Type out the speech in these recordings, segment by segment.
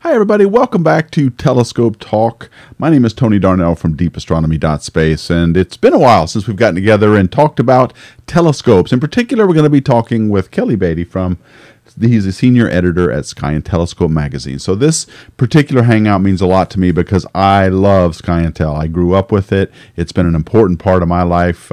Hi, everybody. Welcome back to Telescope Talk. My name is Tony Darnell from deepastronomy.space, and it's been a while since we've gotten together and talked about telescopes. In particular, we're going to be talking with Kelly Beatty from... He's a senior editor at Sky and Telescope magazine. So this particular hangout means a lot to me because I love Sky and Tel. I grew up with it. It's been an important part of my life.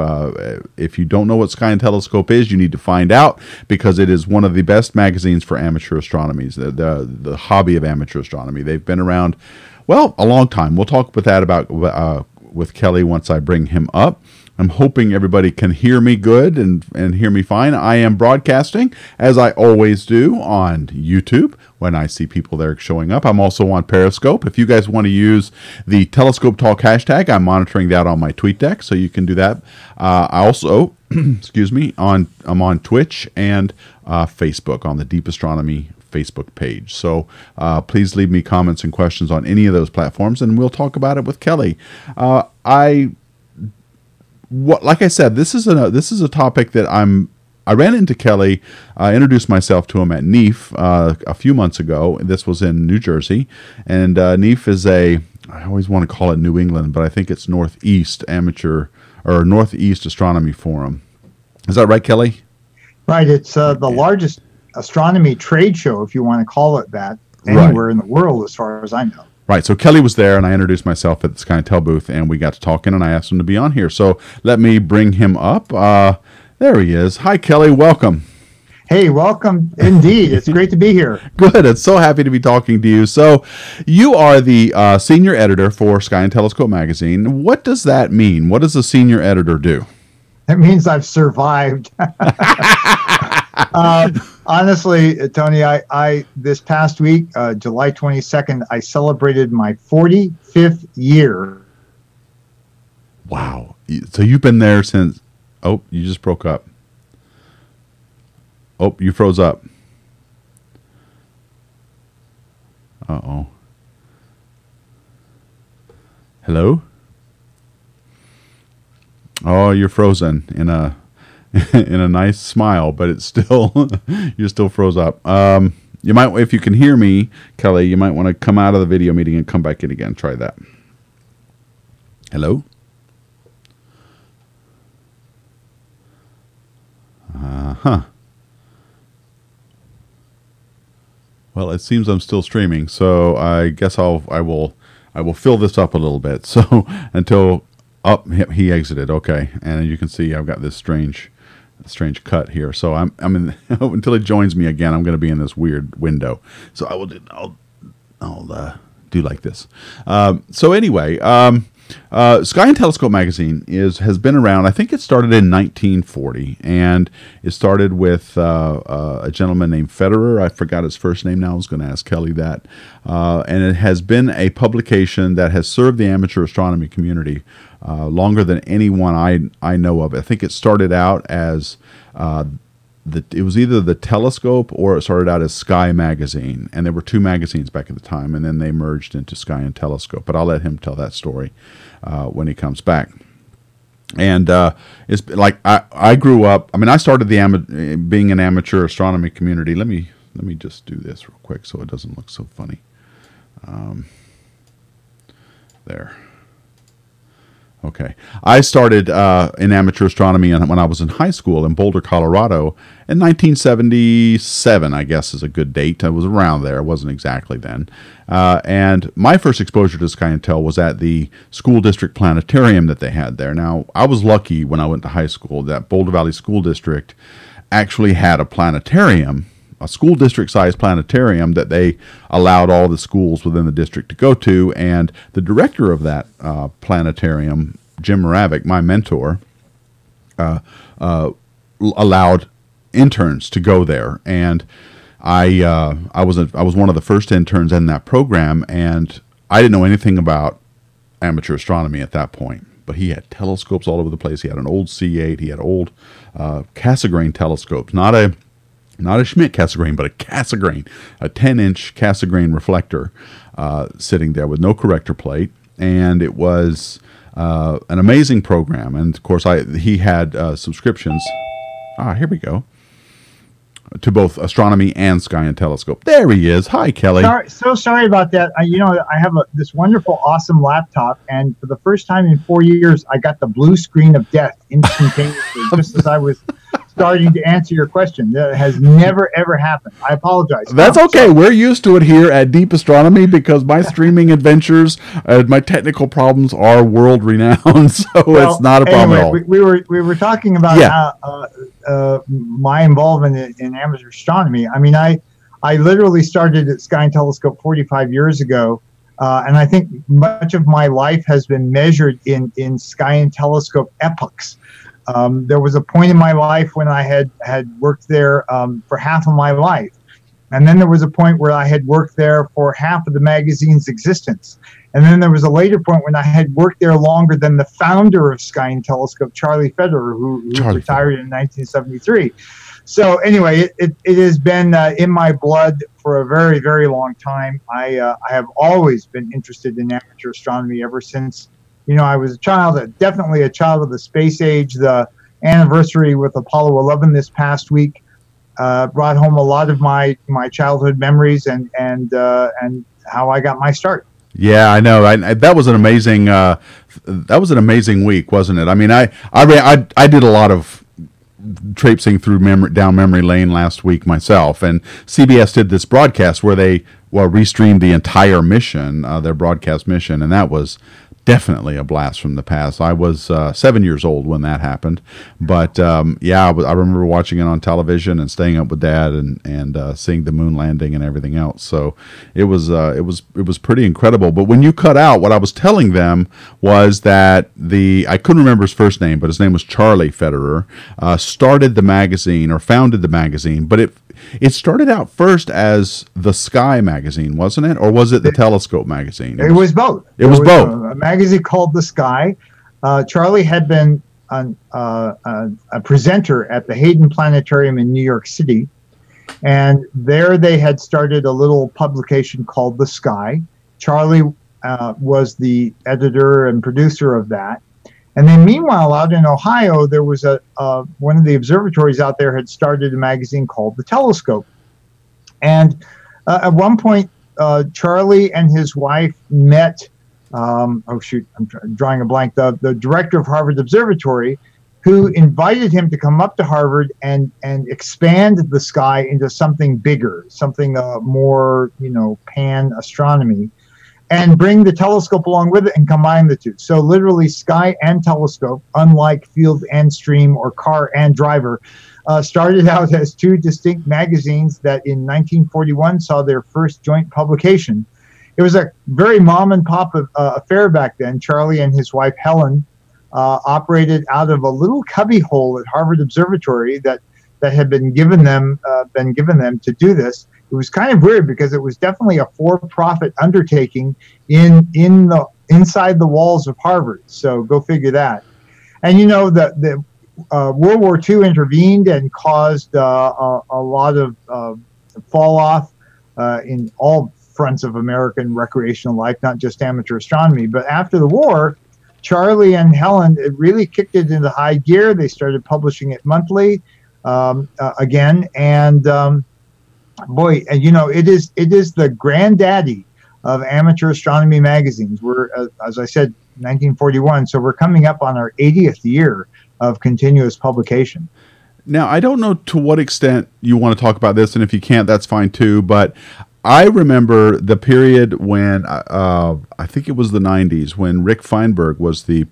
If you don't know what Sky and Telescope is, you need to find out because it is one of the best magazines for amateur astronomy, the hobby of amateur astronomy. They've been around, well, a long time. We'll talk with that about with Kelly once I bring him up. I'm hoping everybody can hear me good and hear me fine. I am broadcasting, as I always do, on YouTube when I see people there showing up. I'm also on Periscope. If you guys want to use the Telescope Talk hashtag, I'm monitoring that on my tweet deck, so you can do that. I also, excuse me, I'm on Twitch and Facebook on the Deep Astronomy Facebook page. So please leave me comments and questions on any of those platforms, and we'll talk about it with Kelly. Like I said, this is a topic that I ran into Kelly. I introduced myself to him at NEAF a few months ago. This was in New Jersey, and NEAF is I always want to call it New England, but I think it's Northeast Amateur or Northeast Astronomy Forum. Is that right, Kelly? Right. It's the largest astronomy trade show, if you want to call it that, anywhere in the world, as far as I know. Right, so Kelly was there, and I introduced myself at the Sky and Tel booth, and we got to talking, and I asked him to be on here. So let me bring him up. There he is. Hi, Kelly. Welcome. Hey, welcome indeed. It's great to be here. Good. It's so happy to be talking to you. So you are the senior editor for Sky and Telescope magazine. What does that mean? What does a senior editor do? It means I've survived. Honestly, Tony, I this past week, July 22nd, I celebrated my 45th year. Wow. So you've been there since... Oh, you just broke up. Oh, you froze up. Uh-oh. Hello? Oh, you're frozen in a... in a nice smile, but it's still, you still froze up. You might, if you can hear me, Kelly, you might want to come out of the video meeting and come back in again. Try that. Hello? Well, it seems I'm still streaming, so I guess I will fill this up a little bit. So until, up, he exited. Okay. And you can see I've got this strange cut here. So I'm in, until it joins me again, I'm going to be in this weird window. So I will do, I'll do like this. So anyway, Sky and Telescope magazine has been around. I think it started in 1940, and it started with a gentleman named Federer. I forgot his first name now. I was going to ask Kelly that. And it has been a publication that has served the amateur astronomy community longer than anyone I know of. I think it started out as... it was either the Telescope or it started out as Sky Magazine, and there were two magazines back at the time, and then they merged into Sky and Telescope. But I'll let him tell that story when he comes back. And it's like I grew up. I mean, I started being an amateur astronomy community. Let me just do this real quick so it doesn't look so funny. There. Okay. I started in amateur astronomy when I was in high school in Boulder, Colorado in 1977, I guess is a good date. I was around there. It wasn't exactly then. And my first exposure to Sky and Tel was at the school district planetarium that they had there. Now, I was lucky when I went to high school that Boulder Valley School District actually had a planetarium, a school district-sized planetarium that they allowed all the schools within the district to go to, and the director of that planetarium, Jim Moravik, my mentor, allowed interns to go there, and I was one of the first interns in that program, and I didn't know anything about amateur astronomy at that point. But he had telescopes all over the place. He had an old C8. He had old Cassegrain telescopes, not a Schmidt Cassegrain, but a Cassegrain, a 10-inch Cassegrain reflector sitting there with no corrector plate. And it was an amazing program. And, of course, he had subscriptions. Ah, here we go. to both astronomy and Sky and Telescope. There he is. Hi, Kelly. Sorry, so sorry about that. I have this wonderful, awesome laptop, and for the first time in 4 years, I got the blue screen of death instantaneously just as I was starting to answer your question. That has never, ever happened. I apologize. That's okay. We're used to it here at Deep Astronomy because my streaming adventures, my technical problems are world-renowned, so it's not a problem at all. We were talking about my involvement in amateur astronomy. I mean, I literally started at Sky and Telescope 45 years ago, and I think much of my life has been measured in Sky and Telescope epochs. There was a point in my life when I had worked there for half of my life. And then there was a point where I had worked there for half of the magazine's existence. And then there was a later point when I had worked there longer than the founder of Sky and Telescope, Charlie Federer, who retired in 1973. So anyway, it has been in my blood for a very, very long time. I have always been interested in amateur astronomy ever since. I was a child, definitely a child of the space age. The anniversary with Apollo 11 this past week brought home a lot of my childhood memories and how I got my start. Yeah, I know. That was an amazing week, wasn't it? I mean, I did a lot of traipsing through down memory lane last week myself, and CBS did this broadcast where they restreamed the entire mission, their broadcast mission, and that was definitely a blast from the past. I was 7 years old when that happened, but yeah, I remember watching it on television and staying up with Dad and seeing the moon landing and everything else. So it was pretty incredible. But when you cut out, what I was telling them was that I couldn't remember his first name, but his name was Charlie Federer. Started the magazine, or founded the magazine, but it started out first as the Sky magazine, wasn't it? Or was it the Telescope magazine? It was both. It was both. A magazine called The Sky. Charlie had been a presenter at the Hayden Planetarium in New York City. And there they had started a little publication called The Sky. Charlie was the editor and producer of that. And then meanwhile, out in Ohio, there was one of the observatories out there had started a magazine called The Telescope. And at one point, Charlie and his wife met, oh shoot, I'm drawing a blank, the director of Harvard Observatory, who invited him to come up to Harvard and expand The Sky into something bigger, something more, pan astronomy, and bring the telescope along with it and combine the two. So literally Sky and Telescope, unlike Field and Stream or Car and Driver, started out as two distinct magazines that in 1941 saw their first joint publication. It was a very mom-and-pop affair back then. Charlie and his wife Helen operated out of a little cubbyhole at Harvard Observatory that had been given them to do this. It was kind of weird because it was definitely a for-profit undertaking inside the walls of Harvard. So go figure that. And the World War II intervened and caused a lot of fall off in all fronts of American recreational life, not just amateur astronomy. But after the war, Charlie and Helen really kicked it into high gear. They started publishing it monthly again, and boy, it is the granddaddy of amateur astronomy magazines. We're, as I said, 1941, so we're coming up on our 80th year of continuous publication. Now, I don't know to what extent you want to talk about this, and if you can't, that's fine too, but I remember the period when I think it was the 90s when Rick Feinberg was the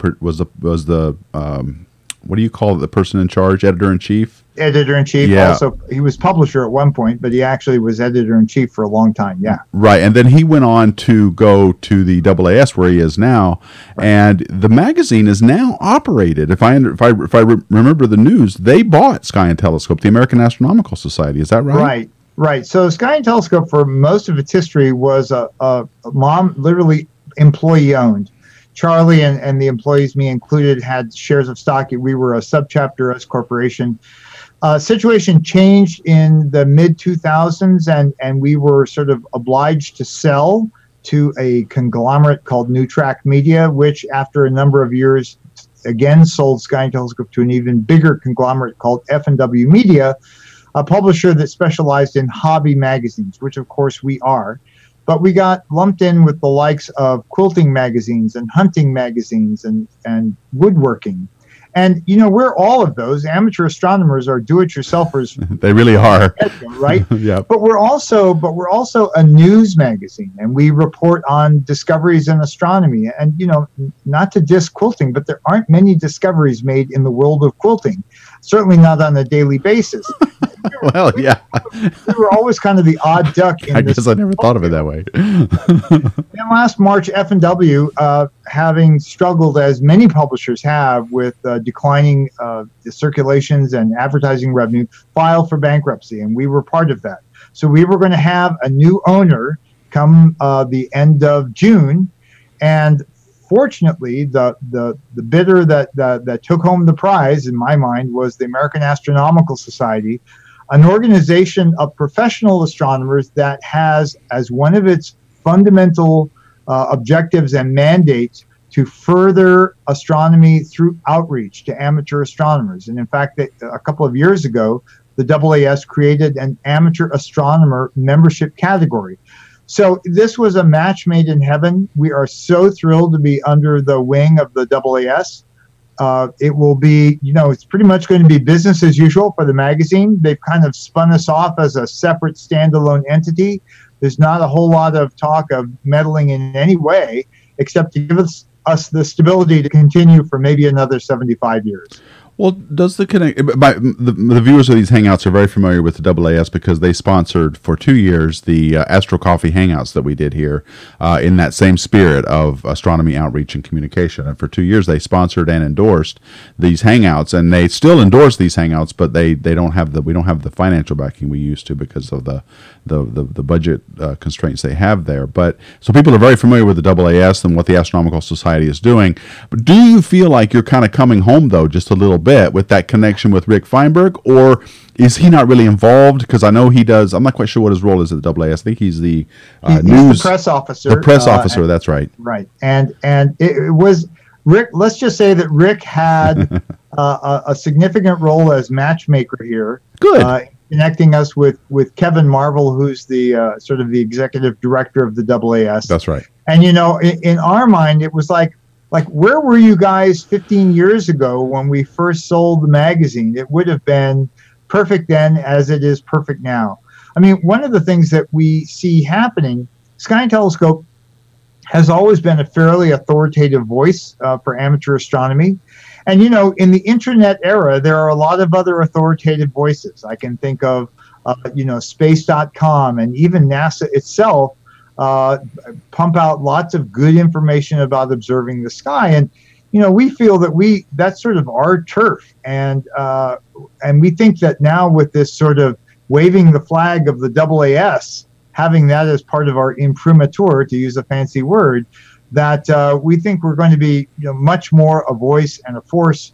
what do you call it? The person in charge, editor-in-chief? Editor-in-chief. Yeah. Also, he was publisher at one point, but he actually was editor-in-chief for a long time, yeah. Right, and then he went on to go to the AAS where he is now, right. And the magazine is now operated. If I remember the news, they bought Sky and Telescope, the American Astronomical Society. Is that right? Right, right. So Sky and Telescope, for most of its history, was literally employee-owned. Charlie and the employees, me included, had shares of stock. We were a subchapter S corporation. Situation changed in the mid-2000s, and we were sort of obliged to sell to a conglomerate called NewTrack Media, which after a number of years, again, sold Sky and Telescope to an even bigger conglomerate called F&W Media, a publisher that specialized in hobby magazines, which of course we are. But we got lumped in with the likes of quilting magazines and hunting magazines and woodworking. And, you know, we're all of those. Amateur astronomers are do-it-yourselfers. They really are. Right? Yeah. But we're also a news magazine, and we report on discoveries in astronomy. And, you know, not to diss quilting, but there aren't many discoveries made in the world of quilting, certainly not on a daily basis. Well, yeah. We were always kind of the odd duck. In I guess I never thought of it that way. And last March, F&W, having struggled, as many publishers have, with declining circulations and advertising revenue, filed for bankruptcy, and we were part of that. So we were going to have a new owner come the end of June, and fortunately, the bidder that took home the prize, in my mind, was the American Astronomical Society, an organization of professional astronomers that has as one of its fundamental objectives and mandates to further astronomy through outreach to amateur astronomers. And in fact, a couple of years ago, the AAAS created an amateur astronomer membership category. So this was a match made in heaven. We are so thrilled to be under the wing of the AAAS. It will be, you know, it's pretty much going to be business as usual for the magazine. They've kind of spun us off as a separate standalone entity. There's not a whole lot of talk of meddling in any way, except to give us the stability to continue for maybe another 75 years. Well, does the the viewers of these Hangouts are very familiar with the AAAS because they sponsored for 2 years the Astro Coffee Hangouts that we did here in that same spirit of astronomy outreach and communication. And for 2 years, they sponsored and endorsed these Hangouts, and they still endorse these Hangouts, but we don't have the financial backing we used to because of the budget constraints they have there. But so people are very familiar with the AAAS and what the Astronomical Society is doing. But do you feel like you're kind of coming home though, just a little bit? With that connection with Rick Feinberg, or is he not really involved? Because I know he does. I'm not quite sure what his role is at the AAAS. I think he's the he's the press officer. The press officer. That's right. Right. And it was Rick. Let's just say that Rick had a significant role as matchmaker here. Good. Connecting us with Kevin Marvel, who's the sort of the executive director of the AAAS. That's right. And you know, in our mind, it was like. Like, where were you guys 15 years ago when we first sold the magazine? It would have been perfect then as it is perfect now. I mean, one of the things that we see happening, Sky and Telescope has always been a fairly authoritative voice for amateur astronomy. And, you know, in the internet era, there are a lot of other authoritative voices. I can think of, you know, space.com and even NASA itself. Pump out lots of good information about observing the sky, and you know we feel that that's sort of our turf, and we think that now with this sort of waving the flag of the AAAS, having that as part of our imprimatur, to use a fancy word, that we think we're going to be much more a voice and a force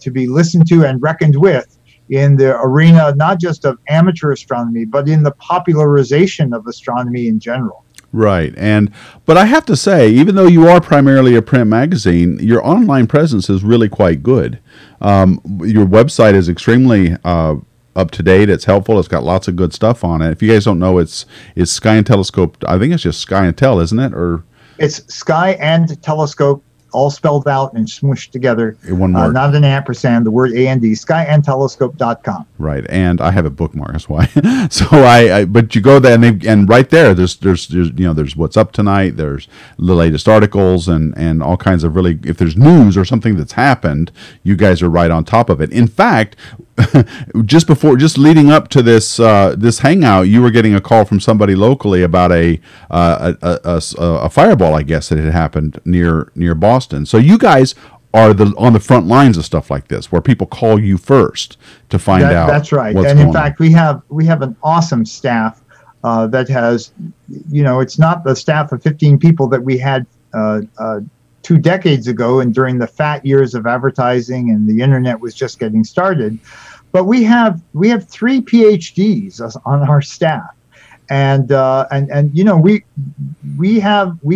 to be listened to and reckoned with in the arena, not just of amateur astronomy, but in the popularization of astronomy in general. Right. But I have to say, even though you are primarily a print magazine, your online presence is really quite good. Your website is extremely up to date. It's helpful. It's got lots of good stuff on it. If you guys don't know, it's Sky and Telescope. I think it's just Sky and Tel, isn't it? Or it's Sky and Telescope, all spelled out and smooshed together. One word. Not an ampersand, the word A-N-D, skyandtelescope.com. Right, and I have a bookmark, that's why. So but you go there, and right there, there's what's up tonight, there's the latest articles, and all kinds of really, if there's news or something that's happened, you guys are right on top of it. In fact, just leading up to this this hangout, you were getting a call from somebody locally about a fireball, I guess, that had happened near Boston. So you guys are on the front lines of stuff like this, where people call you first to find out. That's right. And in fact, we have an awesome staff that has, you know, it's not the staff of 15 people that we had 2 decades ago and during the fat years of advertising and the internet was just getting started. But we have 3 PhDs on our staff, and you know we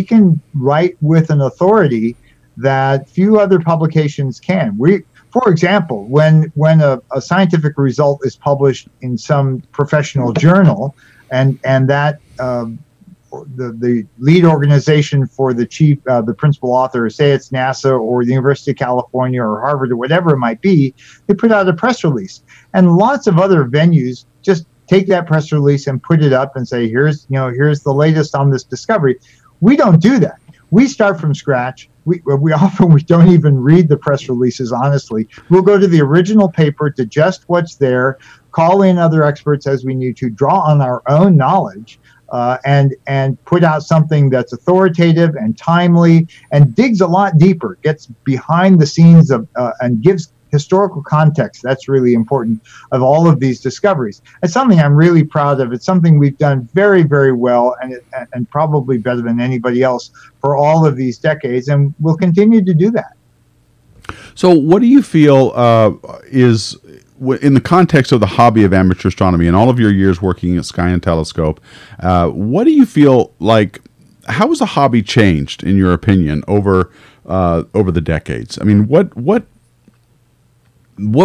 can write with an authority that few other publications can. We For example, when a scientific result is published in some professional journal, and that the lead organization for the chief, the principal author, say it's NASA or the University of California or Harvard or whatever it might be, they put out a press release, and lots of other venues just take that press release and put it up and say, here's, you know, here's the latest on this discovery. We don't do that. We start from scratch. We often don't even read the press releases, honestly. We'll go to the original paper, digest what's there, call in other experts as we need to, draw on our own knowledge, and put out something that's authoritative and timely and digs a lot deeper, gets behind the scenes of, and gives historical context. That's really important of all of these discoveries. It's something I'm really proud of. It's something we've done very, very well, and probably better than anybody else for all of these decades, and we'll continue to do that. So what do you feel is, in the context of the hobby of amateur astronomy and all of your years working at Sky and Telescope, what do you feel like, how has the hobby changed, in your opinion, over the decades? I mean, what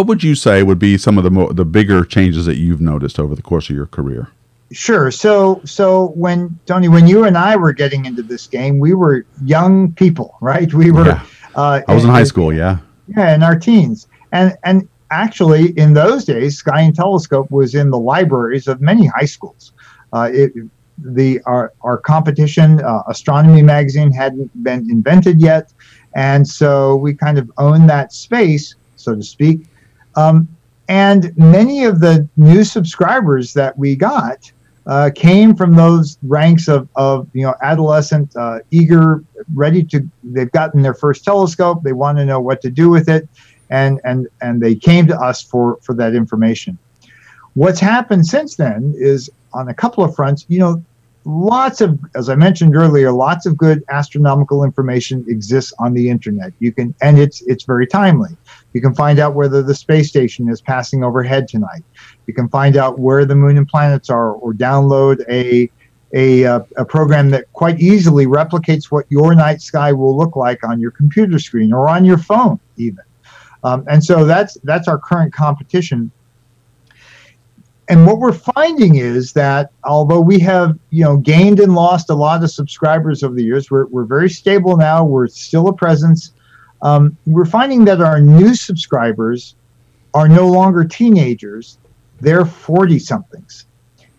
would you say would be some of the bigger changes that you've noticed over the course of your career? Sure. So when, Tony, when you and I were getting into this game, we were young people, right? We were. Yeah. I was in high school, yeah. Yeah, in our teens, and actually in those days, Sky and Telescope was in the libraries of many high schools. Our competition, Astronomy Magazine, hadn't been invented yet, and so we kind of owned that space, so to speak. And many of the new subscribers that we got came from those ranks of adolescent, eager, ready to. They've gotten their first telescope. They want to know what to do with it, and they came to us for that information. What's happened since then is on a couple of fronts. Lots of, as I mentioned earlier, lots of good astronomical information exists on the internet. And it's very timely. You can find out whether the space station is passing overhead tonight. You can find out where the moon and planets are, or download a program that quite easily replicates what your night sky will look like on your computer screen or on your phone, even. And so that's our current competition. And what we're finding is that although we have, gained and lost a lot of subscribers over the years, we're very stable now. We're still a presence. We're finding that our new subscribers are no longer teenagers. They're 40-somethings.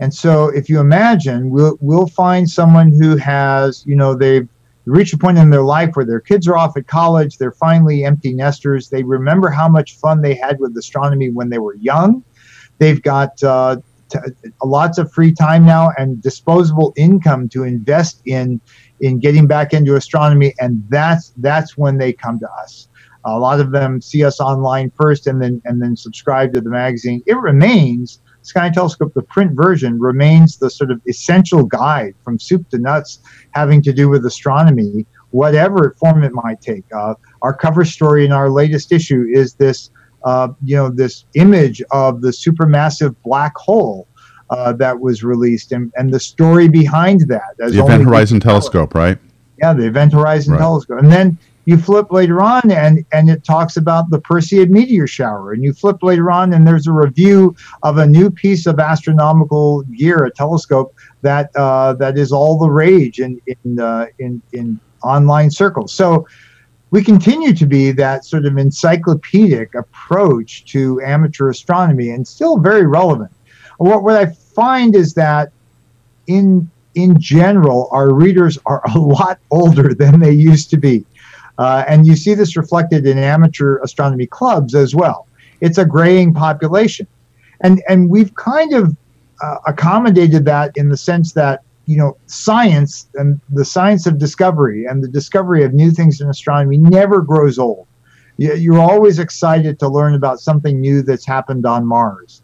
And so if you imagine, we'll find someone who has, they've reached a point in their life where their kids are off at college. They're finally empty nesters. They remember how much fun they had with astronomy when they were young. They've got lots of free time now and disposable income to invest in getting back into astronomy, and that's when they come to us. A lot of them see us online first and then subscribe to the magazine. It remains, Sky and Telescope, the print version, remains the sort of essential guide from soup to nuts having to do with astronomy, whatever form it might take. Our cover story in our latest issue is this image of the supermassive black hole that was released, and the story behind that. The Event Horizon Telescope, right? Yeah, the Event Horizon Telescope. And then you flip later on, and it talks about the Perseid meteor shower. And you flip later on, and there's a review of a new piece of astronomical gear, a telescope, that is all the rage in online circles. So we continue to be that sort of encyclopedic approach to amateur astronomy, and still very relevant. What I find is that in general, our readers are a lot older than they used to be. And you see this reflected in amateur astronomy clubs as well. It's a graying population. And we've kind of accommodated that in the sense that science and the science of discovery and the discovery of new things in astronomy never grows old. You're always excited to learn about something new that's happened on Mars.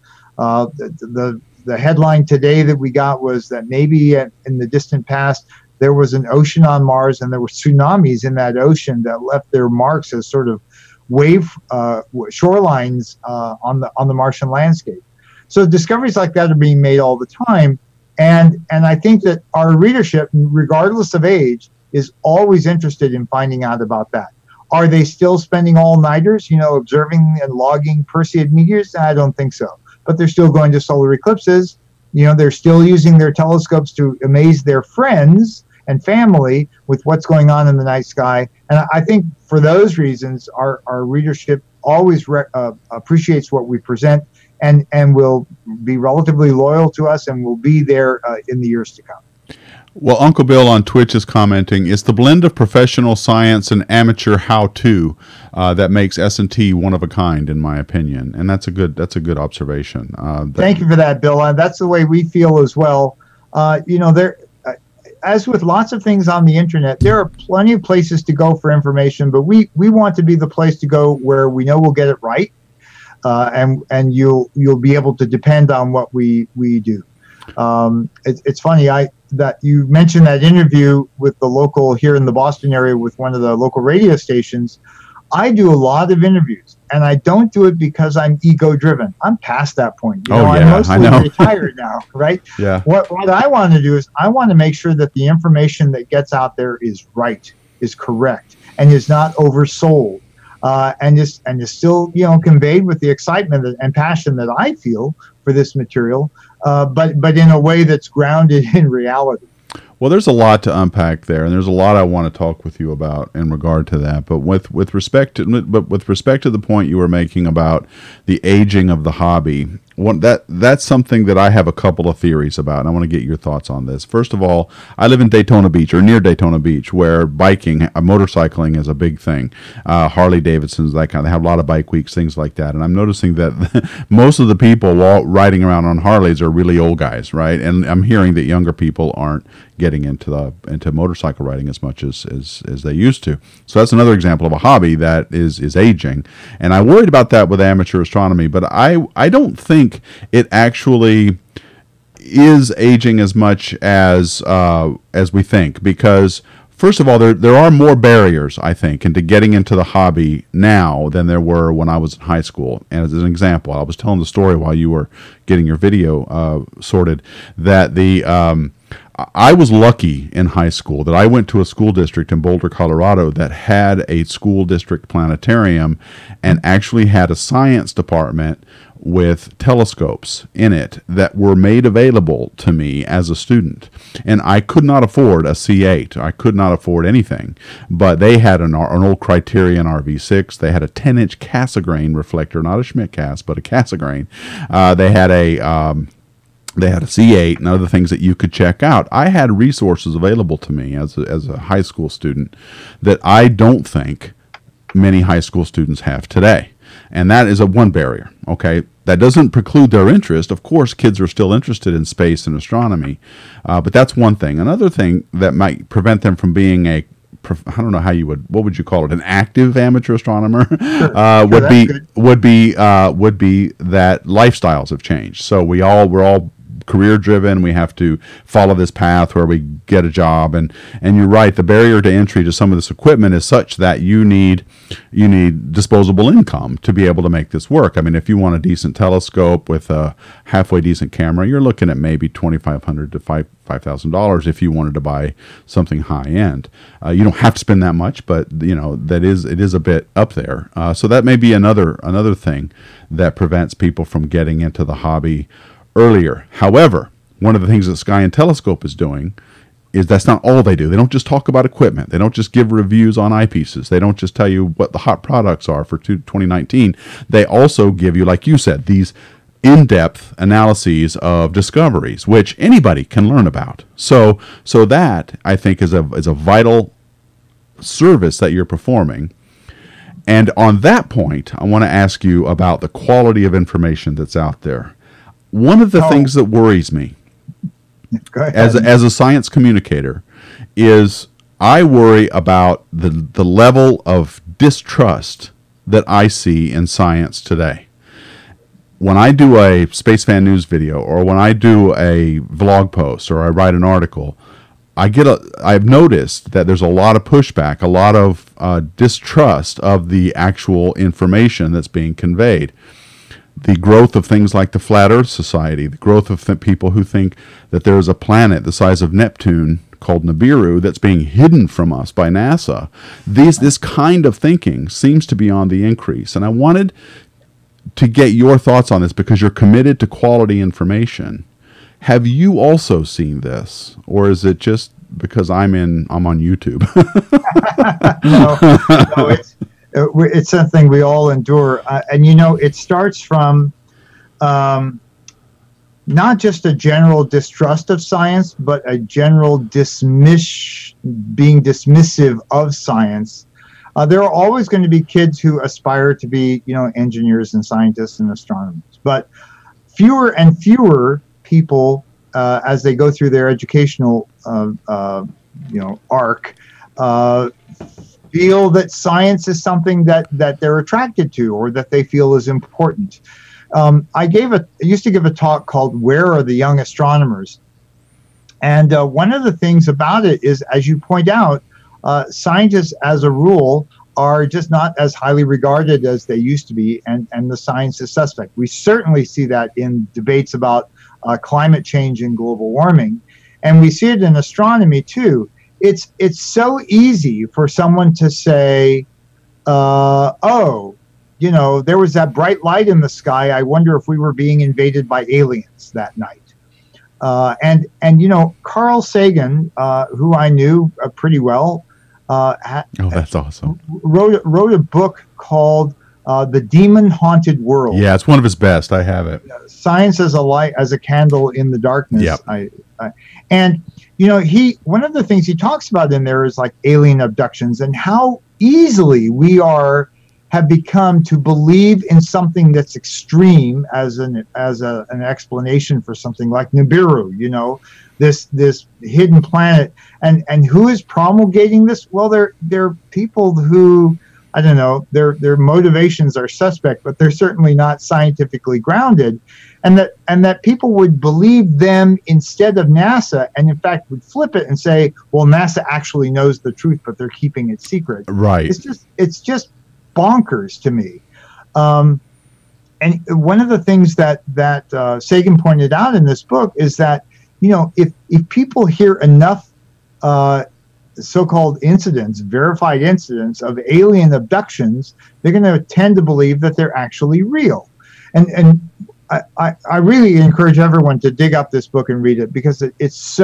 The headline today that we got was that maybe in the distant past there was an ocean on Mars, and there were tsunamis in that ocean that left their marks as sort of wave shorelines on the Martian landscape. So discoveries like that are being made all the time. And I think that our readership, regardless of age, is always interested in finding out about that. Are they still spending all-nighters, observing and logging Perseid meteors? I don't think so. But they're still going to solar eclipses. They're still using their telescopes to amaze their friends and family with what's going on in the night sky. And I think for those reasons, our readership always appreciates what we present and will be relatively loyal to us and will be there in the years to come. Well, Uncle Bill on Twitch is commenting, it's the blend of professional science and amateur how-to that makes S&T one of a kind, in my opinion. And that's a good observation. Thank you for that, Bill. That's the way we feel as well. As with lots of things on the internet, there are plenty of places to go for information, but we want to be the place to go where we know we'll get it right, and you'll be able to depend on what we do. It's funny that you mentioned that interview with the local here in the Boston area with one of the local radio stations. I do a lot of interviews, and I don't do it because I'm ego-driven. I'm past that point. I'm mostly retired now, right? Yeah. What I want to do is I want to make sure that the information that gets out there is right, is correct, and is not oversold, and is still conveyed with the excitement and passion that I feel for this material. But in a way that's grounded in reality. Well, there's a lot to unpack there, and there's a lot I want to talk with you about in regard to that. But with respect to the point you were making about the aging of the hobby, that's something that I have a couple of theories about, and I want to get your thoughts on this. First of all, I live in Daytona Beach, or near Daytona Beach, where motorcycling is a big thing. Harley Davidson's, that kind of, they have a lot of bike weeks, things like that. And I'm noticing that most of the people riding around on Harleys are really old guys, right? And I'm hearing that younger people aren't getting into motorcycle riding as much as they used to. So that's another example of a hobby that is aging. And I worried about that with amateur astronomy, but I don't think it actually is aging as much as we think, because first of all, there are more barriers, I think, into getting into the hobby now than there were when I was in high school. And as an example, I was telling the story while you were getting your video sorted that I was lucky in high school that I went to a school district in Boulder, Colorado that had a school district planetarium and actually had a science department with telescopes in it that were made available to me as a student. And I could not afford a C8. I could not afford anything. But they had an old Criterion RV6. They had a 10-inch Cassegrain reflector, not a Schmidt Cass, but a Cassegrain. They had a C8 and other things that you could check out. I had resources available to me as a high school student that I don't think many high school students have today. And that is one barrier, okay? That doesn't preclude their interest. Of course, kids are still interested in space and astronomy, but that's one thing. Another thing that might prevent them from being what would you call it? An active amateur astronomer would be that lifestyles have changed. So we're all career driven. We have to follow this path where we get a job. And you're right. The barrier to entry to some of this equipment is such that you need disposable income to be able to make this work. I mean, if you want a decent telescope with a halfway decent camera, you're looking at maybe $2,500 to $5,000 if you wanted to buy something high end. You don't have to spend that much, but it is a bit up there. So that may be another thing that prevents people from getting into the hobby earlier. However, one of the things that Sky and Telescope is doing is that's not all they do. They don't just talk about equipment. They don't just give reviews on eyepieces. They don't just tell you what the hot products are for 2019. They also give you, like you said, these in-depth analyses of discoveries, which anybody can learn about. So that, I think, is a vital service that you're performing. And on that point, I want to ask you about the quality of information that's out there. One of the things that worries me as a science communicator is I worry about the level of distrust that I see in science today. When I do a Space Fan News video or when I do a vlog post or I write an article, I've noticed that there's a lot of pushback, a lot of distrust of the actual information that's being conveyed. The growth of things like the Flat Earth Society, the growth of people who think that there is a planet the size of Neptune called Nibiru that's being hidden from us by NASA. This kind of thinking seems to be on the increase. And I wanted to get your thoughts on this because you're committed to quality information. Have you also seen this, or is it just because I'm on YouTube? No, it's something we all endure. And, you know, it starts from not just a general distrust of science, but a general being dismissive of science. There are always going to be kids who aspire to be, you know, engineers and scientists and astronomers, but fewer and fewer people, as they go through their educational, you know, arc, feel that science is something that they're attracted to or that they feel is important. I used to give a talk called "Where Are the Young Astronomers?" And one of the things about it is, as you point out, scientists, as a rule, are just not as highly regarded as they used to be, and the science is suspect. We certainly see that in debates about climate change and global warming, and we see it in astronomy too. It's so easy for someone to say, "Oh, you know, there was that bright light in the sky. I wonder if we were being invaded by aliens that night." And you know, Carl Sagan, who I knew pretty well, oh, that's awesome. Wrote a book called "The Demon Haunted World." Yeah, it's one of his best. I have it. Science as a light, as a candle in the darkness. Yep. And you know, one of the things he talks about in there is like alien abductions and how easily we have become to believe in something that's extreme as an explanation for something like Nibiru, you know, this hidden planet. And who is promulgating this? Well, they're people who, I don't know, their motivations are suspect, but they're certainly not scientifically grounded, and that people would believe them instead of NASA, and in fact would flip it and say, well, NASA actually knows the truth, but they're keeping it secret. Right. It's just bonkers to me. And one of the things that Sagan pointed out in this book is that, you know, if people hear enough so-called incidents, verified incidents of alien abductions, they're going to tend to believe that they're actually real. And I really encourage everyone to dig up this book and read it, because it's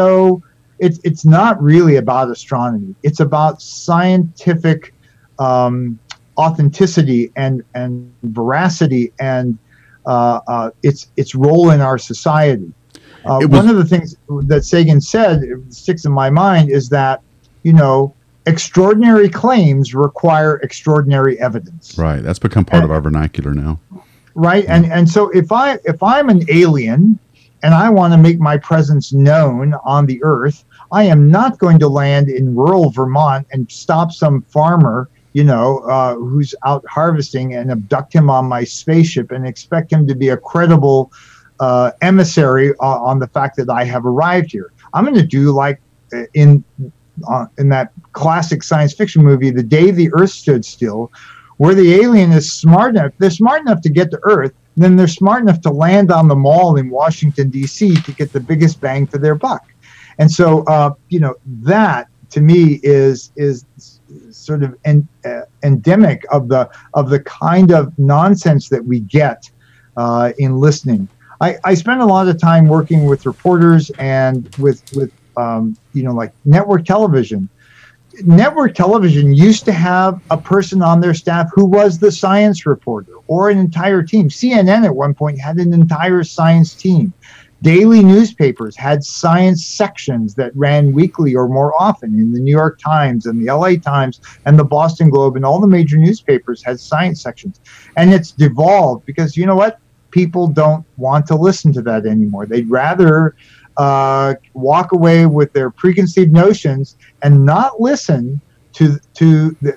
not really about astronomy. It's about scientific authenticity and veracity and its role in our society. One of the things that Sagan said sticks in my mind is that, you know, extraordinary claims require extraordinary evidence. Right. That's become part of our vernacular now. Right. Yeah. And so if I'm an alien and I want to make my presence known on the Earth, I am not going to land in rural Vermont and stop some farmer, you know, who's out harvesting and abduct him on my spaceship and expect him to be a credible emissary on the fact that I have arrived here. I'm going to do like in that classic science fiction movie, The Day the Earth Stood Still, where the alien is smart enough. They're smart enough to get to Earth, then they're smart enough to land on the mall in Washington, D.C. to get the biggest bang for their buck. And so, you know, that to me is sort of endemic of the kind of nonsense that we get in listening. I spend a lot of time working with reporters and with you know, like network television. Network television used to have a person on their staff who was the science reporter, or an entire team. CNN at one point had an entire science team. Daily newspapers had science sections that ran weekly or more often. In the New York Times and the LA Times and the Boston Globe and all the major newspapers had science sections. And it's devolved because, you know what? People don't want to listen to that anymore. They'd rather walk away with their preconceived notions and not listen to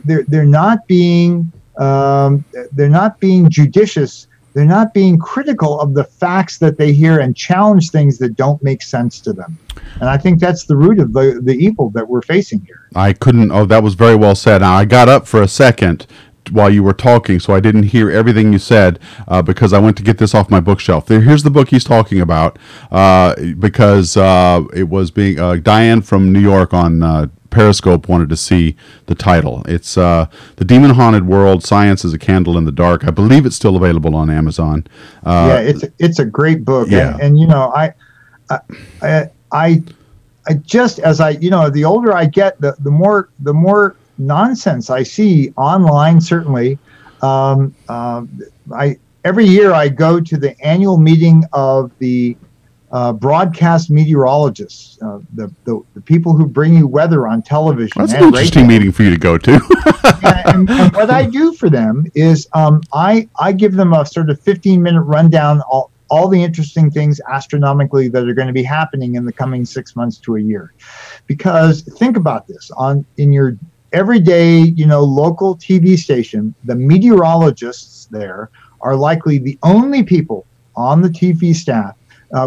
they're not being judicious. They're not being critical of the facts that they hear and challenge things that don't make sense to them. And I think that's the root of the evil that we're facing here. I couldn't. Oh, that was very well said. Now, I got up for a second while you were talking, so I didn't hear everything you said because I went to get this off my bookshelf. Here's the book he's talking about because it was being Diane from New York on Periscope wanted to see the title. It's The Demon Haunted World, Science is a Candle in the Dark. I believe it's still available on Amazon. Yeah, it's a great book. Yeah. And you know, I just, as I, you know, the older I get, the more nonsense I see online, certainly. Every year I go to the annual meeting of the broadcast meteorologists, the people who bring you weather on television. That's an interesting meeting for you to go to. and what I do for them is I give them a sort of 15-minute rundown all the interesting things astronomically that are going to be happening in the coming 6 months to a year. Because think about this, in your everyday, you know, local TV station, the meteorologists there are likely the only people on the TV staff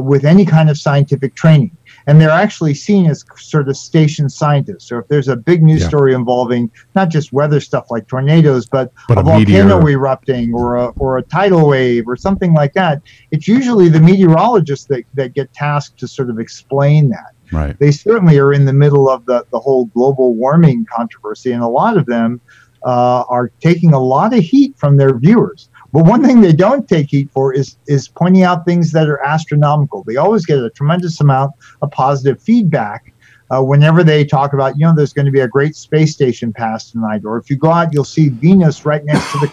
with any kind of scientific training. And they're actually seen as sort of station scientists. So if there's a big news story involving not just weather stuff like tornadoes, but a volcano erupting or a tidal wave or something like that, it's usually the meteorologists that get tasked to sort of explain that. Right. They certainly are in the middle of the whole global warming controversy, and a lot of them are taking a lot of heat from their viewers. But one thing they don't take heat for is pointing out things that are astronomical. They always get a tremendous amount of positive feedback whenever they talk about, you know, there's going to be a great space station pass tonight, or if you go out, you'll see Venus right next to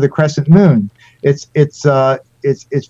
the crescent moon. It's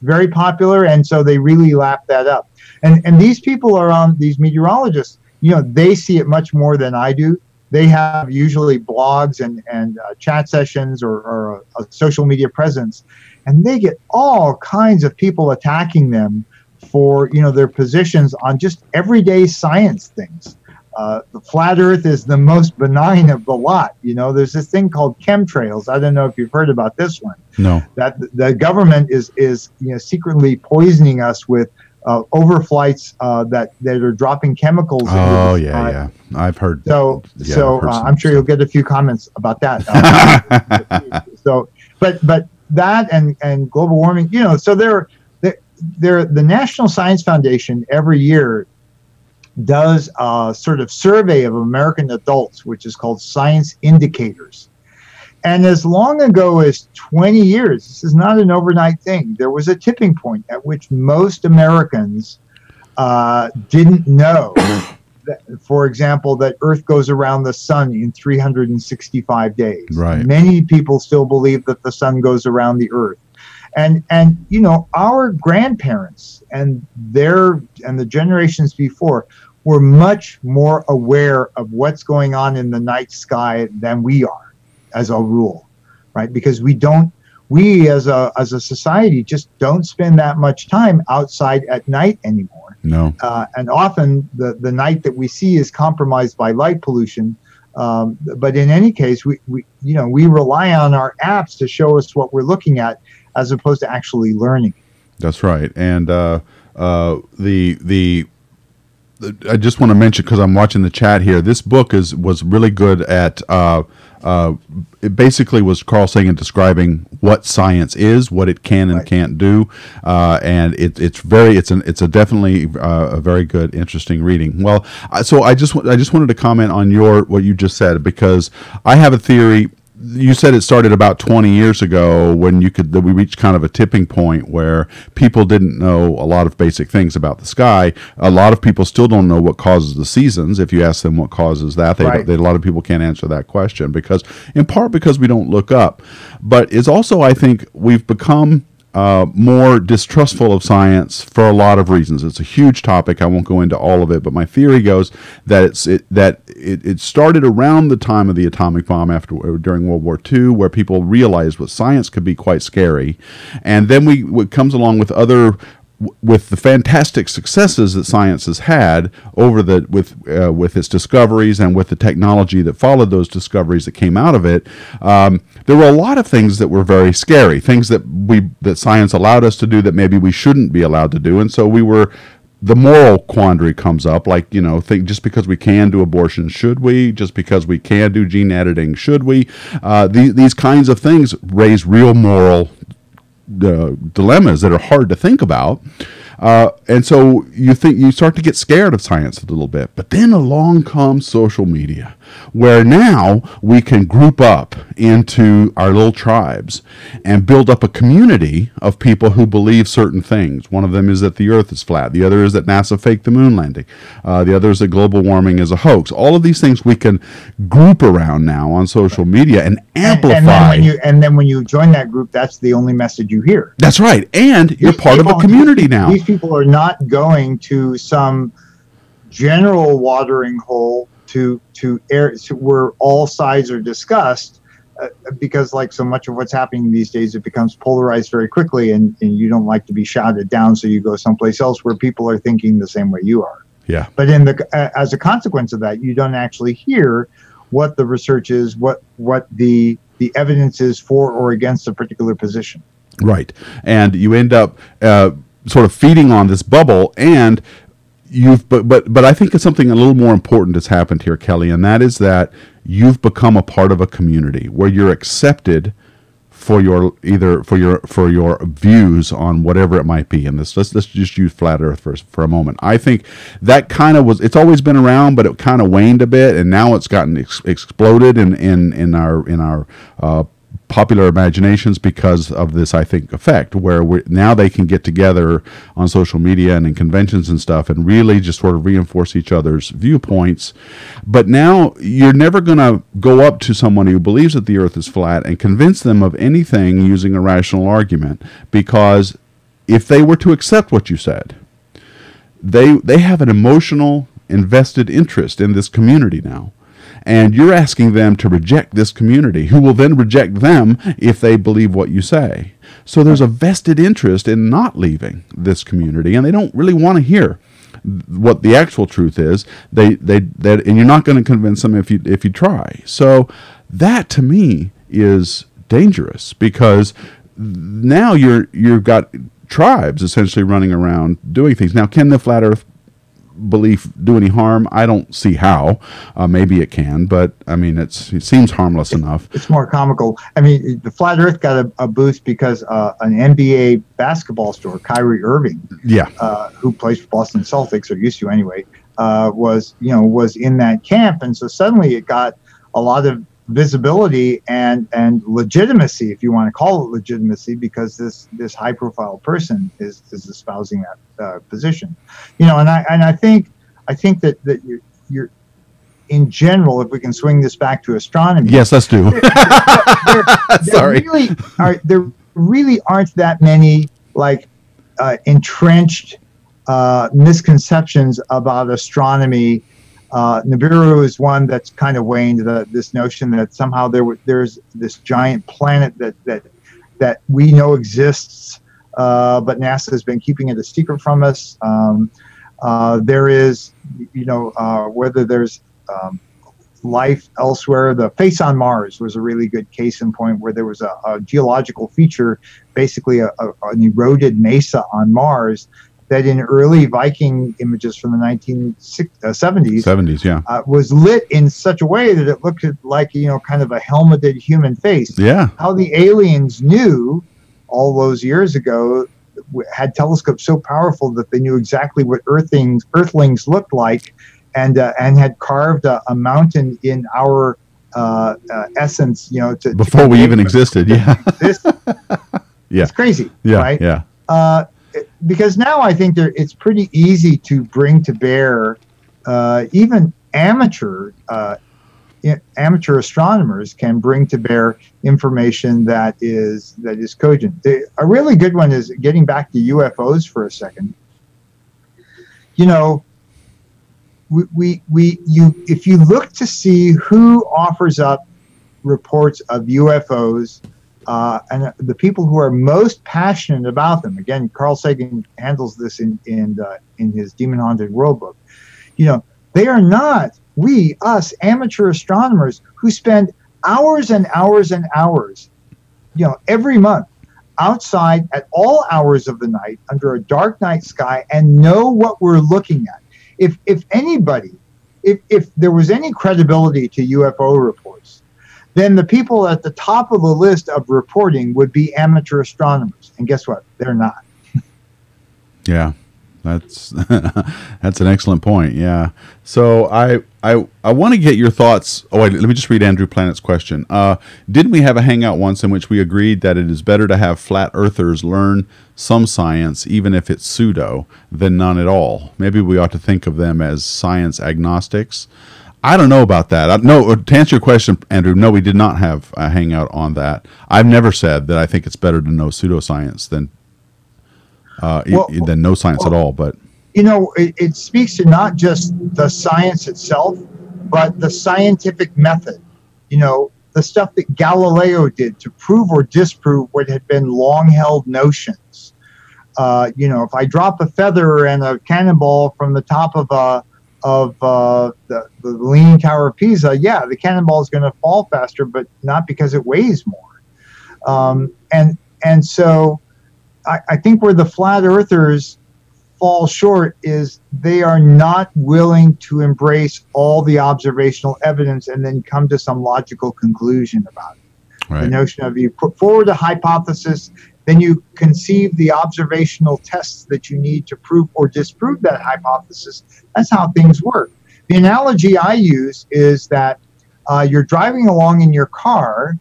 very popular, and so they really lap that up. And these people are on these meteorologists. You know, they see it much more than I do. They have usually blogs and chat sessions or a social media presence, and they get all kinds of people attacking them for, you know, their positions on just everyday science things. The flat Earth is the most benign of the lot. You know, there's this thing called chemtrails. I don't know if you've heard about this one. No. That the government is you know, secretly poisoning us with overflights that are dropping chemicals. Oh, yeah. I've heard. So I'm sure you'll get a few comments about that. But that and global warming, you know, so the National Science Foundation every year does a sort of survey of American adults, which is called Science Indicators. And as long ago as 20 years, this is not an overnight thing, there was a tipping point at which most Americans didn't know, that, for example, that Earth goes around the sun in 365 days. Right. Many people still believe that the sun goes around the Earth. And you know, our grandparents and the generations before were much more aware of what's going on in the night sky than we are, as a rule, right? Because we as a society just don't spend that much time outside at night anymore. No. And often the night that we see is compromised by light pollution. But in any case, we rely on our apps to show us what we're looking at as opposed to actually learning. That's right. And I just want to mention, because I'm watching the chat here, this book was really good at it basically was Carl Sagan describing what science is, what it can and can't do, and it's definitely a very good, interesting reading. Well, so I just wanted to comment on what you just said, because I have a theory. You said it started about 20 years ago when we reached kind of a tipping point where people didn't know a lot of basic things about the sky. A lot of people still don't know what causes the seasons. If you ask them what causes that, a lot of people can't answer that question, because in part because we don't look up. But it's also, I think, we've become more distrustful of science for a lot of reasons. It's a huge topic. I won't go into all of it, but my theory goes that it started around the time of the atomic bomb during World War II, where people realized what science could be quite scary, and then what comes along with other. With the fantastic successes that science has had with its discoveries and with the technology that followed those discoveries that came out of it, there were a lot of things that were very scary, things that science allowed us to do that maybe we shouldn't be allowed to do, and so we were the moral quandary comes up, like, you know, think just because we can do abortion, should we? Just because we can do gene editing, should we? These kinds of things raise real moral dilemmas that are hard to think about. And so you start to get scared of science a little bit. But then along comes social media, where now we can group up into our little tribes and build up a community of people who believe certain things. One of them is that the Earth is flat. The other is that NASA faked the moon landing. The other is that global warming is a hoax. All of these things we can group around now on social media and amplify. And then when you join that group, that's the only message you hear. That's right. And you're part of a community now. These people are not going to some general watering hole to where all sides are discussed, because like so much of what's happening these days, it becomes polarized very quickly, and you don't like to be shouted down, so you go someplace else where people are thinking the same way you are. Yeah. But in the as a consequence of that, you don't actually hear what the research is, what the evidence is for or against a particular position. Right, and you end up sort of feeding on this bubble, and but I think it's something a little more important that's happened here, Kelly, and that is that you've become a part of a community where you're accepted for your either for your views on whatever it might be. And this let's just use flat Earth for a moment. I think that kind of was, it's always been around, but it kind of waned a bit, and now it's gotten exploded in our popular imaginations because of this, I think, effect where now they can get together on social media and in conventions and stuff and really just sort of reinforce each other's viewpoints. But now you're never going to go up to someone who believes that the Earth is flat and convince them of anything using a rational argument, because if they were to accept what you said, they have an emotional invested interest in this community now. And you're asking them to reject this community, who will then reject them if they believe what you say. So there's a vested interest in not leaving this community, and they don't really want to hear what the actual truth is. And you're not going to convince them if you try. So that, to me, is dangerous, because now you've got tribes essentially running around doing things. Now, can the flat Earth belief do any harm? I don't see how. Maybe it can, but I mean, it seems harmless enough. It's more comical. I mean, the flat Earth got a boost because an NBA basketball star, Kyrie Irving, who plays for Boston Celtics, or used to anyway, was in that camp, and so suddenly it got a lot of visibility and legitimacy, if you want to call it legitimacy, because this high profile person is espousing that position, you know. And I think that you're in general, if we can swing this back to astronomy. Yes, let's do. Sorry. There really aren't that many like entrenched misconceptions about astronomy. Nibiru is one that's kind of waned. This notion that somehow there's this giant planet that we know exists, but NASA has been keeping it a secret from us. There is, you know, whether there's life elsewhere. The face on Mars was a really good case in point, where there was a geological feature, basically an eroded mesa on Mars, that in early Viking images from the 1970s, yeah, was lit in such a way that it looked like, you know, kind of a helmeted human face. Yeah. How the aliens knew all those years ago, had telescopes so powerful that they knew exactly what earthlings looked like, and had carved a mountain in our essence, you know, before we even existed. Yeah. Yeah. It's crazy. Yeah. Right? Yeah. Because now I think it's pretty easy to bring to bear, even amateur astronomers can bring to bear information that is cogent. A really good one is, getting back to UFOs for a second, you know, if you look to see who offers up reports of UFOs, and the people who are most passionate about them, again, Carl Sagan handles this in his Demon Haunted World book. You know, they are not us amateur astronomers who spend hours and hours and hours, you know, every month outside at all hours of the night under a dark night sky and know what we're looking at. If anybody, if there was any credibility to UFO reports, then the people at the top of the list of reporting would be amateur astronomers. And guess what? They're not. Yeah, that's that's an excellent point. Yeah. So I want to get your thoughts. Oh, wait, let me just read Andrew Planet's question. Didn't we have a hangout once in which we agreed that it is better to have flat earthers learn some science, even if it's pseudo, than none at all? Maybe we ought to think of them as science agnostics. I don't know about that. No, to answer your question, Andrew, no, we did not have a hangout on that. I've never said that I think it's better to know pseudoscience than no science at all. But you know, it speaks to not just the science itself, but the scientific method. You know, the stuff that Galileo did to prove or disprove what had been long-held notions. You know, if I drop a feather and a cannonball from the top of a the Leaning Tower of Pisa, yeah, the cannonball is going to fall faster, but not because it weighs more. And so I think where the flat earthers fall short is they are not willing to embrace all the observational evidence and then come to some logical conclusion about it. Right. The notion of you put forward a hypothesis, then you conceive the observational tests that you need to prove or disprove that hypothesis. That's how things work. The analogy I use is that you're driving along in your car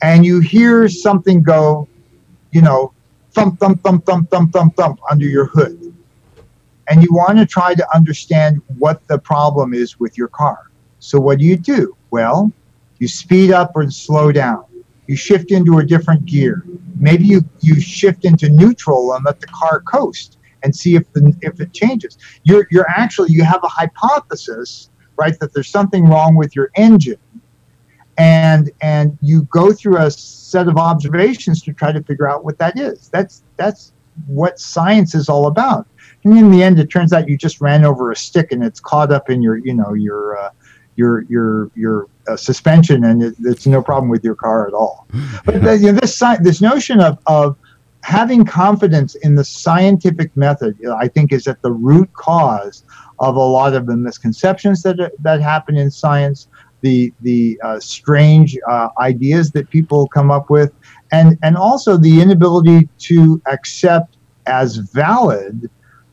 and you hear something go, you know, thump, thump, thump, thump, thump, thump, thump under your hood. And you want to try to understand what the problem is with your car. So what do? Well, you speed up or slow down. You shift into a different gear. Maybe you shift into neutral and let the car coast and see if it changes. You're actually, you have a hypothesis, right, that there's something wrong with your engine, and you go through a set of observations to try to figure out what that is. That's what science is all about. And in the end, it turns out you just ran over a stick and it's caught up in your suspension, and it's no problem with your car at all. But you know, this notion of having confidence in the scientific method, you know, I think is at the root cause of a lot of the misconceptions that happen in science, the strange ideas that people come up with, and also the inability to accept as valid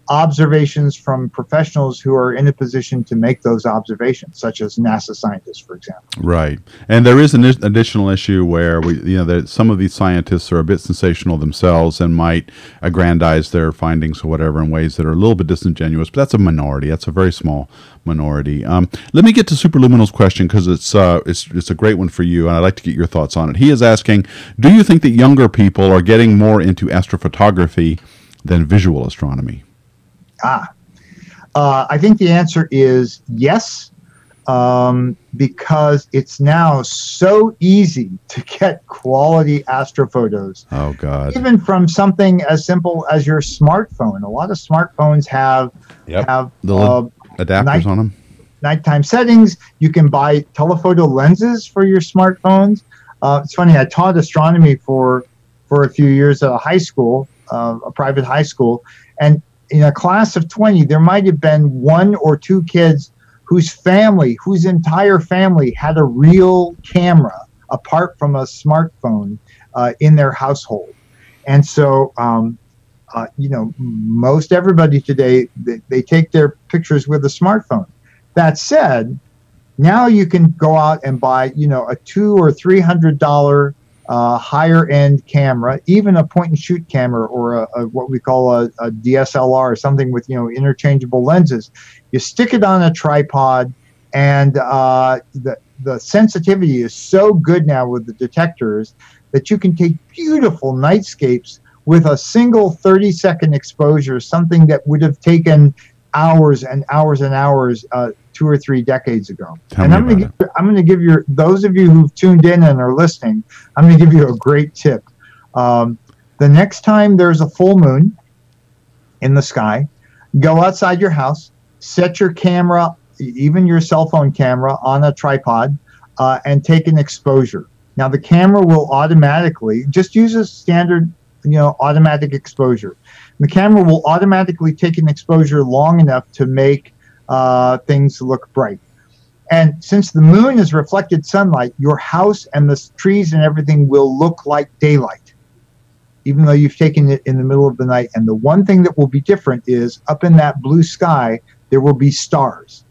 observations from professionals who are in a position to make those observations, such as NASA scientists, for example. Right. And there is an additional issue where some of these scientists are a bit sensational themselves and might aggrandize their findings or whatever in ways that are a little bit disingenuous, but that's a minority. That's a very small minority. Let me get to Superluminal's question, because it's a great one for you, and I'd like to get your thoughts on it. He is asking, do you think that younger people are getting more into astrophotography than visual astronomy? I think the answer is yes, because it's now so easy to get quality astrophotos. Oh, God. Even from something as simple as your smartphone. A lot of smartphones have little adapters on them. Nighttime settings. You can buy telephoto lenses for your smartphones. It's funny, I taught astronomy for a few years at a high school, a private high school, and in a class of 20, there might have been one or two kids whose entire family had a real camera apart from a smartphone in their household. And so, you know, most everybody today, they take their pictures with a smartphone. That said, now you can go out and buy, you know, a $200 or $300 higher end camera, even a point and shoot camera, or a what we call a DSLR, or something with, you know, interchangeable lenses. You stick it on a tripod, and the sensitivity is so good now with the detectors that you can take beautiful nightscapes with a single 30-second exposure, something that would have taken hours and hours and hours 2 or 3 decades ago. And I'm going to give you, those of you who've tuned in and are listening, I'm going to give you a great tip. The next time there's a full moon in the sky, go outside your house, set your camera, even your cell phone camera, on a tripod, and take an exposure. Now the camera will automatically, just use a standard automatic exposure. The camera will automatically take an exposure long enough to make things look bright. And since the moon is reflected sunlight, your house and the trees and everything will look like daylight, even though you've taken it in the middle of the night. And the one thing that will be different is up in that blue sky, there will be stars.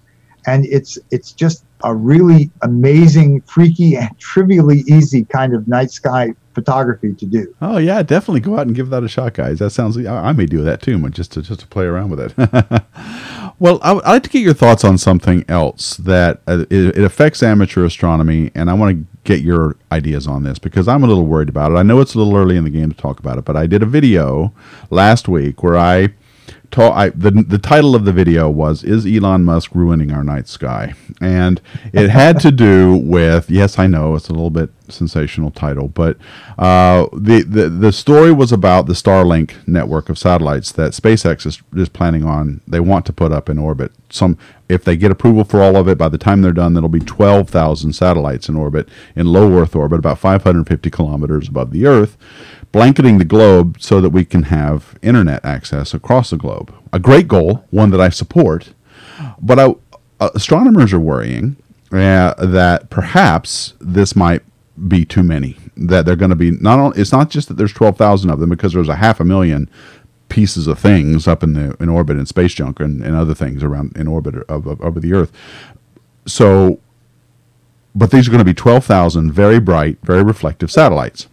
And it's just a really amazing, freaky, and trivially easy kind of night sky photography to do. Oh yeah, definitely go out and give that a shot, guys. That sounds. I may do that too, just to play around with it. Well, I'd like to get your thoughts on something else that it affects amateur astronomy, and I want to get your ideas on this because I'm a little worried about it. I know it's a little early in the game to talk about it, but I did a video last week where the title of the video was "Is Elon Musk Ruining Our Night Sky?" And it had to do with, yes, I know it's a little bit sensational title, but the story was about the Starlink network of satellites that SpaceX is planning on. They want to put up in orbit. If they get approval for all of it, by the time they're done, there'll be 12,000 satellites in orbit in low Earth orbit, about 550 kilometers above the Earth, blanketing the globe so that we can have internet access across the globe. A great goal, one that I support, but astronomers are worrying that perhaps this might be too many, that they're going to be it's not just that there's 12,000 of them, because there's 500,000 pieces of things up in orbit, and space junk and other things around in orbit of the Earth. So, but these are going to be 12,000 very bright, very reflective satellites.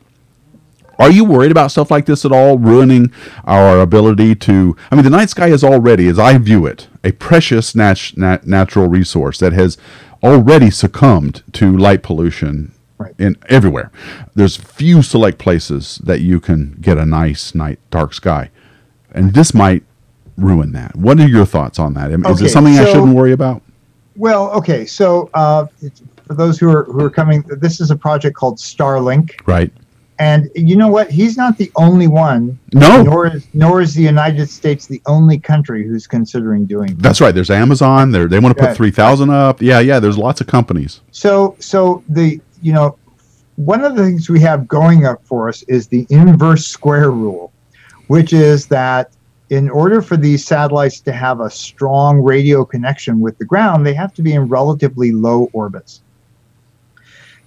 Are you worried about stuff like this at all, ruining our ability to... I mean, the night sky is already, as I view it, a precious natural resource that has already succumbed to light pollution everywhere. There's few select places that you can get a nice dark sky. And this might ruin that. What are your thoughts on that? Is it something I shouldn't worry about? Well, okay, so for those who are coming, this is a project called Starlink. Right. And you know what? He's not the only one. No. Nor is the United States the only country who's considering doing that. That's right. There's Amazon. They want to put 3,000 up. Yeah, yeah. There's lots of companies. So one of the things we have going up for us is the inverse square rule, which is that in order for these satellites to have a strong radio connection with the ground, they have to be in relatively low orbits.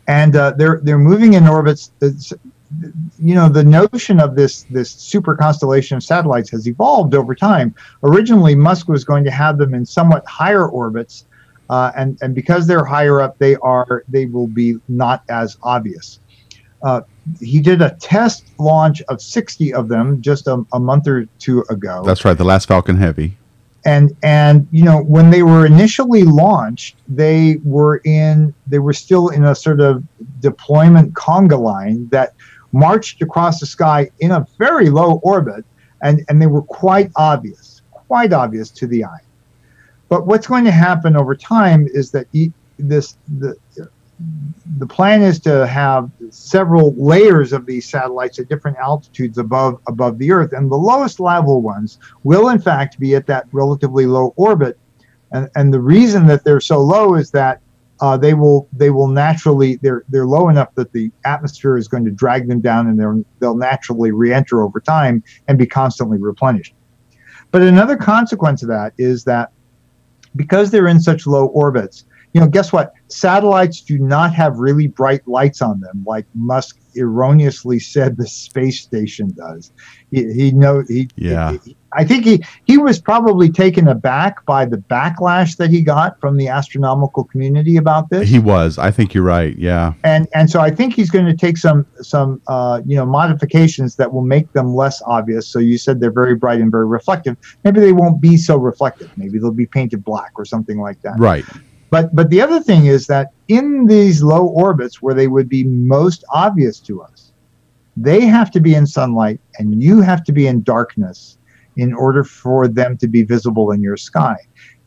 And they're moving in orbits. The notion of this super constellation of satellites has evolved over time. Originally, Musk was going to have them in somewhat higher orbits, and because they're higher up, they will be not as obvious. He did a test launch of 60 of them just a month or two ago. That's right, the last Falcon Heavy. And when they were initially launched, they were still in a sort of deployment conga line that marched across the sky in a very low orbit, and they were quite obvious to the eye. But what's going to happen over time is that the plan is to have several layers of these satellites at different altitudes above the Earth, and the lowest level ones will in fact be at that relatively low orbit, and the reason that they're so low is that they will naturally, they're low enough that the atmosphere is going to drag them down, and they'll naturally re-enter over time and be constantly replenished. But another consequence of that is that because they're in such low orbits, guess what? Satellites do not have really bright lights on them, like Musk erroneously said the space station does. I think he was probably taken aback by the backlash that he got from the astronomical community about this. He was. I think you're right. Yeah. And so I think he's going to take some modifications that will make them less obvious. So you said they're very bright and very reflective. Maybe they won't be so reflective. Maybe they'll be painted black or something like that. Right. But the other thing is that in these low orbits where they would be most obvious to us, they have to be in sunlight and you have to be in darkness in order for them to be visible in your sky.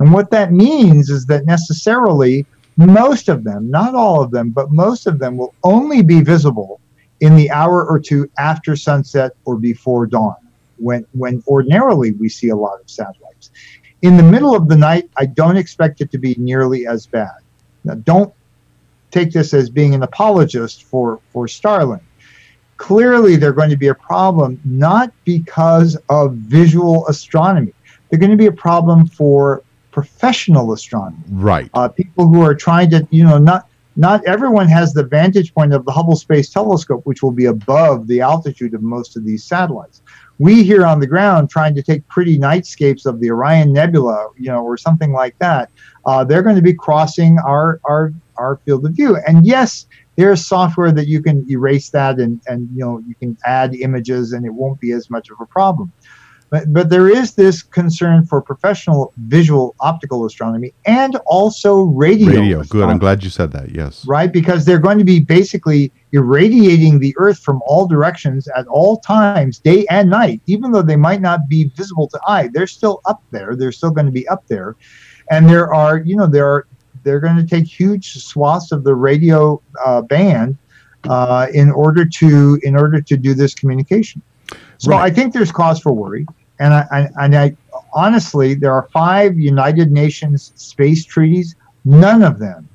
And what that means is that necessarily most of them, not all of them, but most of them will only be visible in the hour or two after sunset or before dawn, when ordinarily we see a lot of satellites. In the middle of the night, I don't expect it to be nearly as bad. Now, don't take this as being an apologist for Starlink. clearly they're going to be a problem not because of visual astronomy. They're going to be a problem for professional astronomy. Right. People who are trying to, you know, not everyone has the vantage point of the Hubble Space Telescope, which will be above the altitude of most of these satellites. We here on the ground trying to take pretty nightscapes of the Orion Nebula, you know, or something like that. They're going to be crossing our field of view. And yes, there's software that you can erase that and you know, you can add images and it won't be as much of a problem. But there is this concern for professional visual optical astronomy and also radio. Good. I'm glad you said that. Yes. Right, because they're going to be basically irradiating the Earth from all directions at all times, day and night, even though they might not be visible to eye. They're still up there. They're still going to be up there. And there are, you know, they're going to take huge swaths of the radio band in order to do this communication. So right. I think there's cause for worry, and I honestly, there are 5 United Nations space treaties. None of them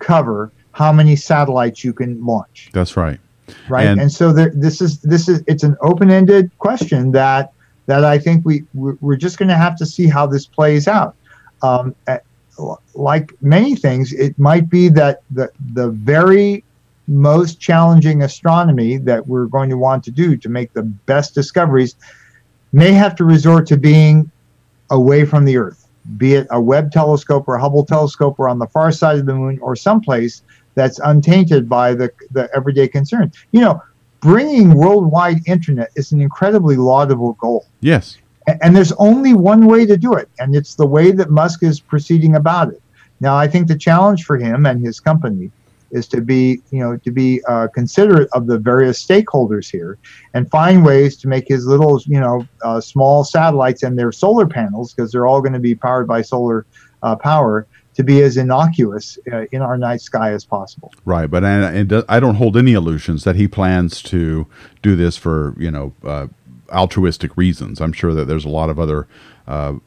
cover how many satellites you can launch. That's right. Right, and so there, it's an open-ended question that I think we're just going to have to see how this plays out. Like many things, it might be that the very most challenging astronomy that we're going to want to do to make the best discoveries may have to resort to being away from the Earth, be it a Webb telescope or a Hubble telescope or on the far side of the moon or someplace that's untainted by the everyday concerns. You know, bringing worldwide internet is an incredibly laudable goal. Yes. And there's only one way to do it, and it's the way that Musk is proceeding about it. Now, I think the challenge for him and his company is to be, you know, considerate of the various stakeholders here, and find ways to make his little, you know, small satellites and their solar panels, because they're all going to be powered by solar power, to be as innocuous in our night sky as possible. Right, but I don't hold any illusions that he plans to do this for, you know, altruistic reasons. I'm sure that there's a lot of other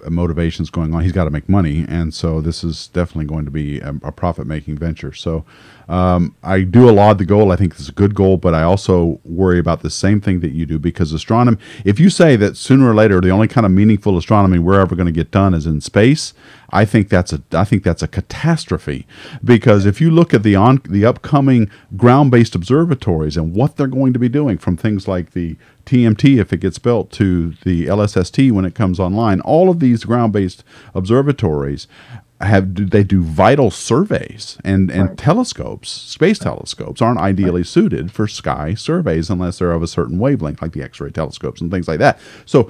motivations going on. He's got to make money, and so this is definitely going to be a profit-making venture. So I do laud the goal. I think it's a good goal, but I also worry about the same thing that you do, because astronomy, if you say that sooner or later the only kind of meaningful astronomy we're ever going to get done is in space, I think that's a catastrophe, because if you look at the upcoming ground-based observatories and what they're going to be doing, from things like the TMT if it gets built to the LSST when it comes online, all of these ground-based observatories do vital surveys, and right. Telescopes, space telescopes, aren't ideally right. suited for sky surveys unless they're of a certain wavelength, like the X-ray telescopes and things like that. So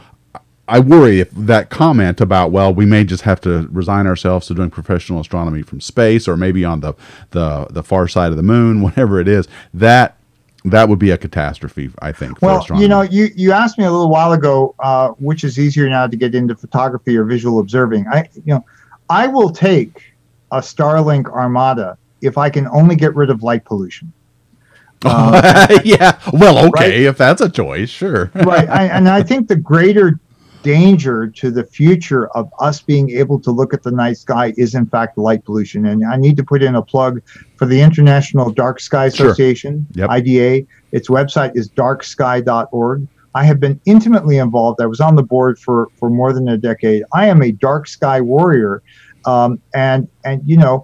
I worry if that comment about, well, we may just have to resign ourselves to doing professional astronomy from space, or maybe on the far side of the moon, whatever it is, that would be a catastrophe, I think. Well, for you know, you asked me a little while ago which is easier now to get into, photography or visual observing. I will take a Starlink Armada if I can only get rid of light pollution. Yeah, well, okay, right? If that's a choice, sure. Right, and I think the greater danger to the future of us being able to look at the night sky is, in fact, light pollution. And I need to put in a plug for the International Dark Sky Association, sure. Yep. IDA. Its website is darksky.org. I have been intimately involved. I was on the board for more than a decade. I am a dark sky warrior, and you know,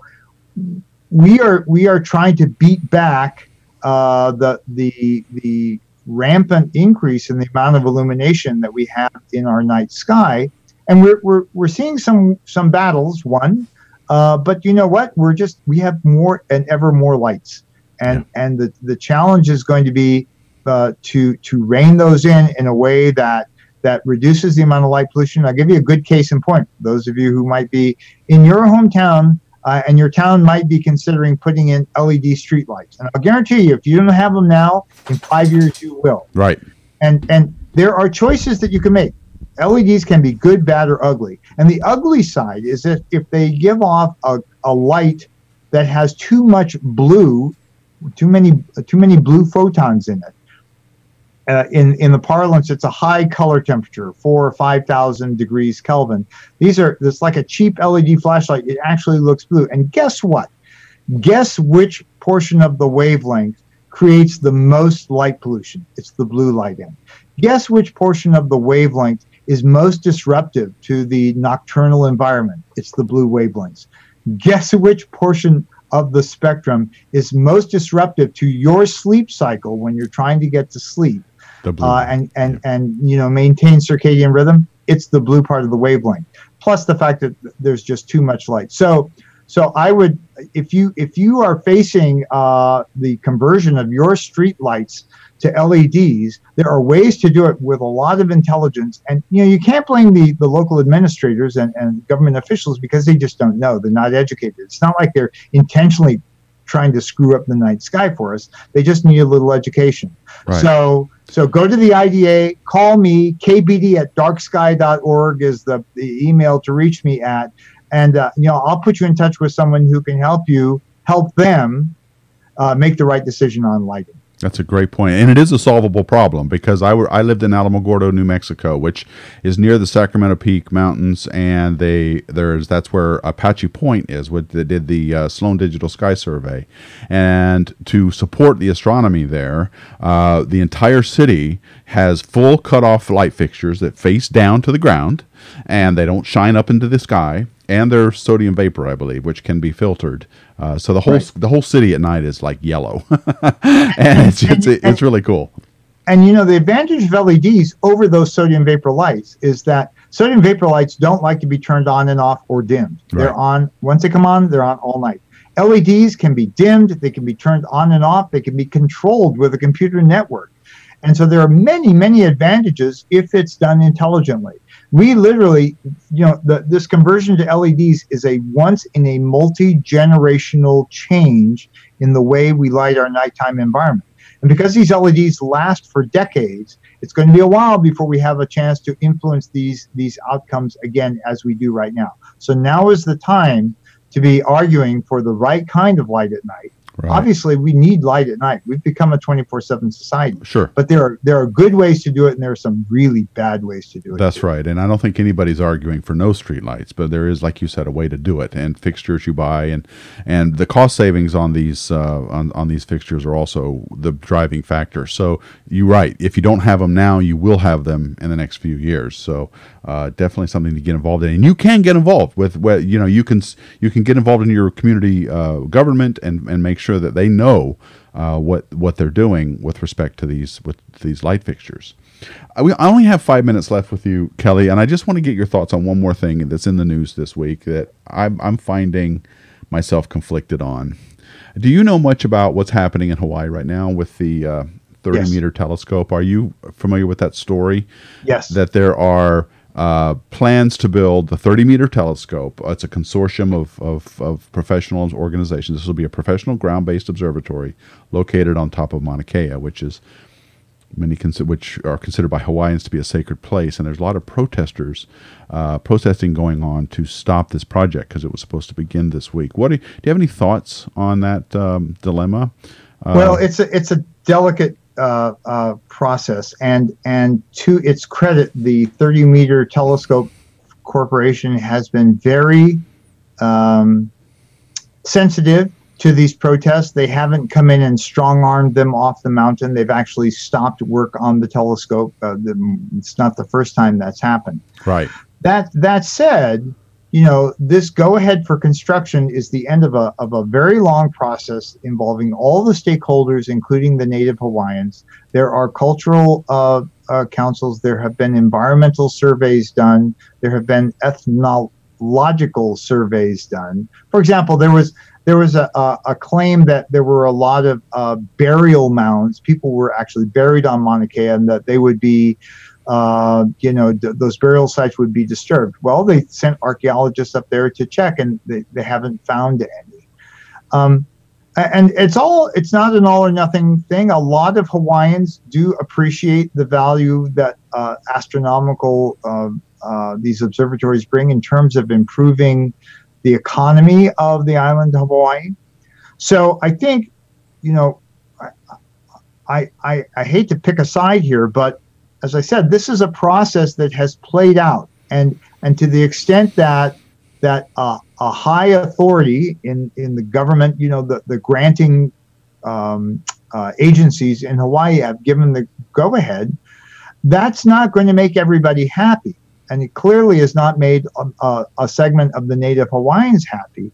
we are trying to beat back the rampant increase in the amount of illumination that we have in our night sky, and we're seeing some battles won, but you know what? We have more and ever more lights, and yeah. and the challenge is going to be to rein those in a way that reduces the amount of light pollution. I'll give you a good case in point. Those of you who might be in your hometown, and your town might be considering putting in LED streetlights. And I'll guarantee you, if you don't have them now, in 5 years you will. Right. And there are choices that you can make. LEDs can be good, bad, or ugly. And the ugly side is that if they give off a light that has too much blue, too many blue photons in it. In the parlance, it's a high color temperature, 4,000 or 5,000 degrees Kelvin. It's like a cheap LED flashlight. It actually looks blue. And guess what? Guess which portion of the wavelength creates the most light pollution. It's the blue light end. Guess which portion of the wavelength is most disruptive to the nocturnal environment? It's the blue wavelengths. Guess which portion of the spectrum is most disruptive to your sleep cycle when you're trying to get to sleep and you know, maintain circadian rhythm? It's the blue part of the wavelength. Plus the fact that there's just too much light. So I would, if you are facing the conversion of your street lights to LEDs, there are ways to do it with a lot of intelligence. And you know, you can't blame the local administrators and government officials because they just don't know. They're not educated. It's not like they're intentionally trying to screw up the night sky for us. They just need a little education. Right. So go to the IDA, call me, kbd@darksky.org is the email to reach me at. And you know, I'll put you in touch with someone who can help you help them make the right decision on lighting. That's a great point, and it is a solvable problem because I lived in Alamogordo, New Mexico, which is near the Sacramento Peak Mountains, and that's where Apache Point is, where they did the Sloan Digital Sky Survey, and to support the astronomy there, the entire city has full cutoff light fixtures that face down to the ground, and they don't shine up into the sky. And they're sodium vapor, I believe, which can be filtered. So the whole city at night is like yellow, and it's really cool. And you know, the advantage of LEDs over those sodium vapor lights is that sodium vapor lights don't like to be turned on and off or dimmed. Right. They're on once they come on, they're on all night. LEDs can be dimmed, they can be turned on and off, they can be controlled with a computer network, and so there are many, many advantages if it's done intelligently. We literally, you know, this conversion to LEDs is a once in a multi-generational change in the way we light our nighttime environment. And because these LEDs last for decades, it's going to be a while before we have a chance to influence these outcomes again as we do right now. So now is the time to be arguing for the right kind of light at night. Right. Obviously, we need light at night. We've become a 24/7 society. Sure, but there are good ways to do it, and there are some really bad ways to do it. That's right, and I don't think anybody's arguing for no street lights, but there is, like you said, a way to do it, and fixtures you buy, and the cost savings on these on these fixtures are also the driving factor. So you're right. If you don't have them now, you will have them in the next few years. So definitely something to get involved in, and you can get involved with. You know, you can get involved in your community government and make sure that they know what they're doing with respect to these light fixtures. I only have 5 minutes left with you, Kelly, and I just want to get your thoughts on one more thing that's in the news this week that I'm finding myself conflicted on. Do you know much about what's happening in Hawaii right now with the 30-meter telescope? Are you familiar with that story? Yes. That there are plans to build the 30-meter telescope. It's a consortium of professional organizations. This will be a professional ground-based observatory located on top of Mauna Kea, which are considered by Hawaiians to be a sacred place. And there's a lot of protesters protesting going on to stop this project because it was supposed to begin this week. Do you have any thoughts on that dilemma? Well, it's a delicate process, and to its credit, the 30 Meter Telescope Corporation has been very sensitive to these protests. They haven't come in and strong-armed them off the mountain. They've actually stopped work on the telescope. It's not the first time that's happened. Right. That said, you know, this go-ahead for construction is the end of a very long process involving all the stakeholders, including the Native Hawaiians. There are cultural councils. There have been environmental surveys done. There have been ethnological surveys done. For example, there was a claim that there were a lot of burial mounds. People were actually buried on Mauna Kea, and that they would be those burial sites would be disturbed. Well, they sent archaeologists up there to check, and they haven't found any. And it's not an all or nothing thing. A lot of Hawaiians do appreciate the value that these observatories bring in terms of improving the economy of the island of Hawaii. So I think, you know, I hate to pick a side here, but as I said, this is a process that has played out, and to the extent that a high authority in the government, you know, the granting agencies in Hawaii have given the go-ahead, that's not going to make everybody happy. And it clearly has not made a segment of the native Hawaiians happy.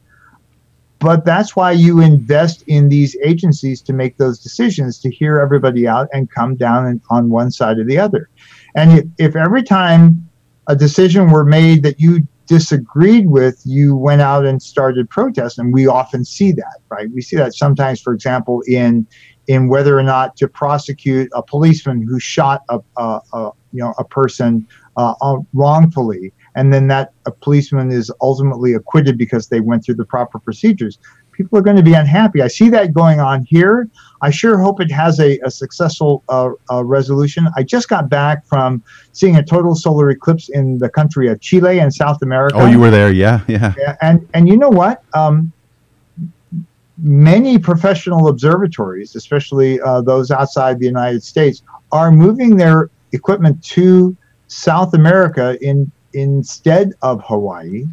But that's why you invest in these agencies to make those decisions, to hear everybody out and come down on one side or the other. And if every time a decision were made that you disagreed with, you went out and started protests, and we often see that, right? We see that sometimes, for example, in whether or not to prosecute a policeman who shot a person wrongfully. And then that a policeman is ultimately acquitted because they went through the proper procedures. People are going to be unhappy. I see that going on here. I sure hope it has a successful resolution. I just got back from seeing a total solar eclipse in the country of Chile and South America. Oh, you were there, yeah. And you know what? Many professional observatories, especially those outside the United States, are moving their equipment to South America instead of Hawaii,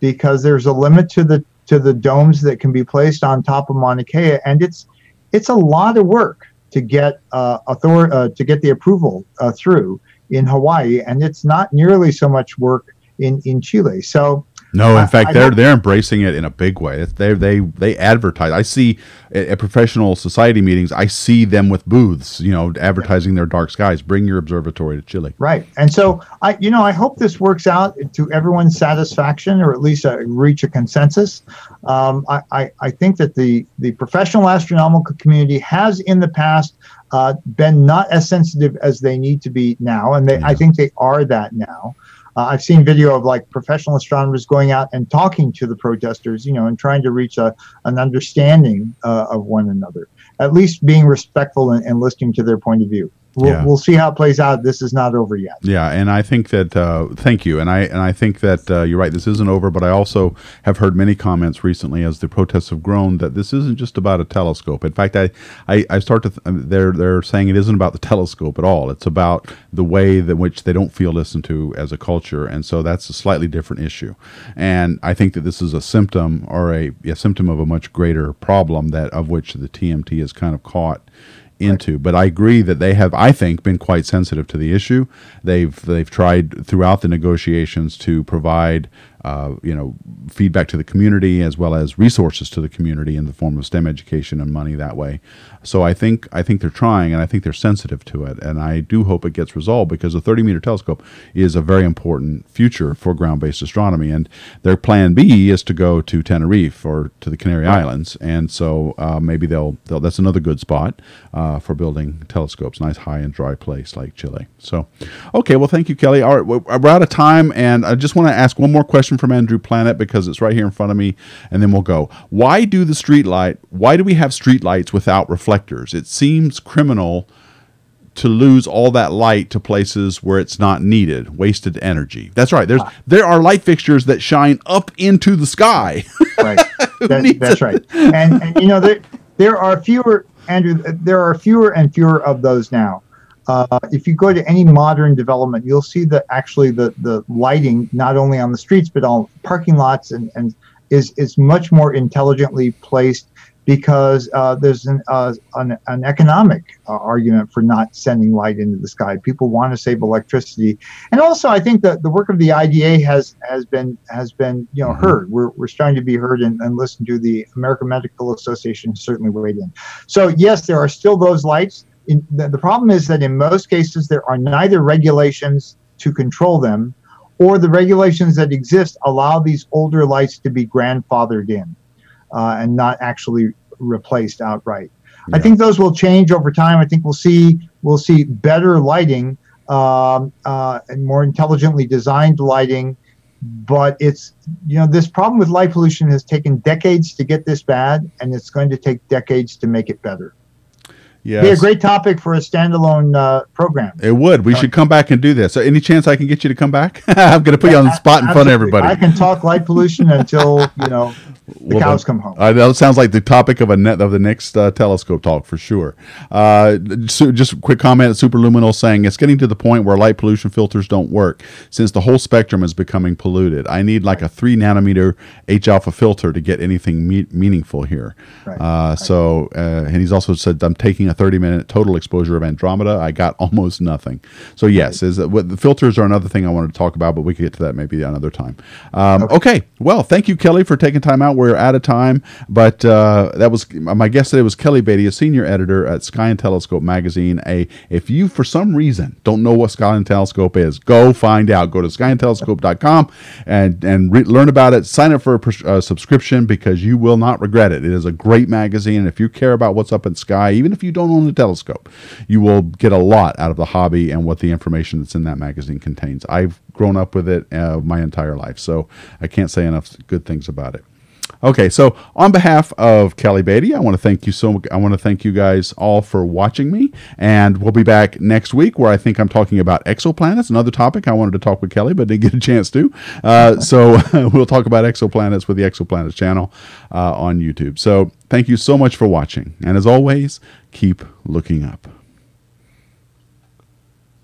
because there's a limit to the domes that can be placed on top of Mauna Kea, and it's a lot of work to get to get the approval through in Hawaii, and it's not nearly so much work in Chile. So no, in fact, they're embracing it in a big way. They advertise. I see at professional society meetings, I see them with booths, you know, advertising their dark skies. Bring your observatory to Chile. Right, and so I hope this works out to everyone's satisfaction, or at least reach a consensus. I think that the professional astronomical community has in the past been not as sensitive as they need to be now, and I think they are that now. I've seen video of like professional astronomers going out and talking to the protesters, you know, and trying to reach an understanding of one another, at least being respectful and listening to their point of view. We'll see how it plays out. This is not over yet. Yeah, and I think that thank you, and I think that you're right. This isn't over, but I also have heard many comments recently as the protests have grown that this isn't just about a telescope. In fact, I start to they're saying it isn't about the telescope at all. It's about the way in which they don't feel listened to as a culture, and so that's a slightly different issue. And I think that this is a symptom or a symptom of a much greater problem of which the TMT is kind of caught into. But I agree that they have, I think, been quite sensitive to the issue. They've tried throughout the negotiations to provide feedback to the community as well as resources to the community in the form of STEM education and money that way. So I think they're trying, and I think they're sensitive to it. And I do hope it gets resolved, because the 30 meter telescope is a very important future for ground-based astronomy. And their plan B is to go to Tenerife or to the Canary Islands. And so maybe they'll that's another good spot for building telescopes. Nice high and dry place like Chile. So, okay. Well, thank you, Kelly. All right. We're out of time. And I just want to ask one more question from Andrew Planet, because it's right here in front of me, and then we'll go. Why do we have street lights without reflectors? It seems criminal to lose all that light to places where it's not needed. Wasted energy. That's right. There are light fixtures that shine up into the sky. Right. That's right. And you know, there are fewer and fewer of those now. If you go to any modern development, you'll see that actually the lighting, not only on the streets but on parking lots, and is much more intelligently placed, because there's an economic argument for not sending light into the sky. People want to save electricity, and also I think that the work of the IDA has been heard. We're starting to be heard and listened to. The American Medical Association certainly weighed in. So yes, there are still those lights. The problem is that in most cases there are neither regulations to control them, or the regulations that exist allow these older lights to be grandfathered in and not actually replaced outright. Yeah. I think those will change over time. I think we'll see better lighting and more intelligently designed lighting. But this problem with light pollution has taken decades to get this bad, and it's going to take decades to make it better. Yes. It'd be a great topic for a standalone program. It would. We should come back and do this. So any chance I can get you to come back? I'm going to put you on the spot in front of everybody. I can talk light pollution until The cows come home. That sounds like the topic of the next telescope talk for sure. So just a quick comment, Superluminal saying, it's getting to the point where light pollution filters don't work since the whole spectrum is becoming polluted. I need like a 3 nanometer H-alpha filter to get anything meaningful here. Right. And he's also said, I'm taking a 30-minute total exposure of Andromeda. I got almost nothing. So yes, the filters are another thing I wanted to talk about, but we could get to that maybe another time. Okay. Well, thank you, Kelly, for taking time out. We're out of time, but that was my guest today was Kelly Beatty, a senior editor at Sky and Telescope magazine. If you for some reason don't know what Sky and Telescope is, go find out. Go to skyandtelescope.com and learn about it. Sign up for a subscription because you will not regret it. It is a great magazine, and if you care about what's up in Sky, even if you don't own a telescope, you will get a lot out of the hobby and what the information that's in that magazine contains. I've grown up with it my entire life, so I can't say enough good things about it. Okay, so on behalf of Kelly Beatty, I want to thank you so much. I want to thank you guys all for watching me, and we'll be back next week where I think I'm talking about exoplanets, another topic I wanted to talk with Kelly but didn't get a chance to. So we'll talk about exoplanets with the Exoplanets channel on YouTube. So thank you so much for watching, and as always, keep looking up.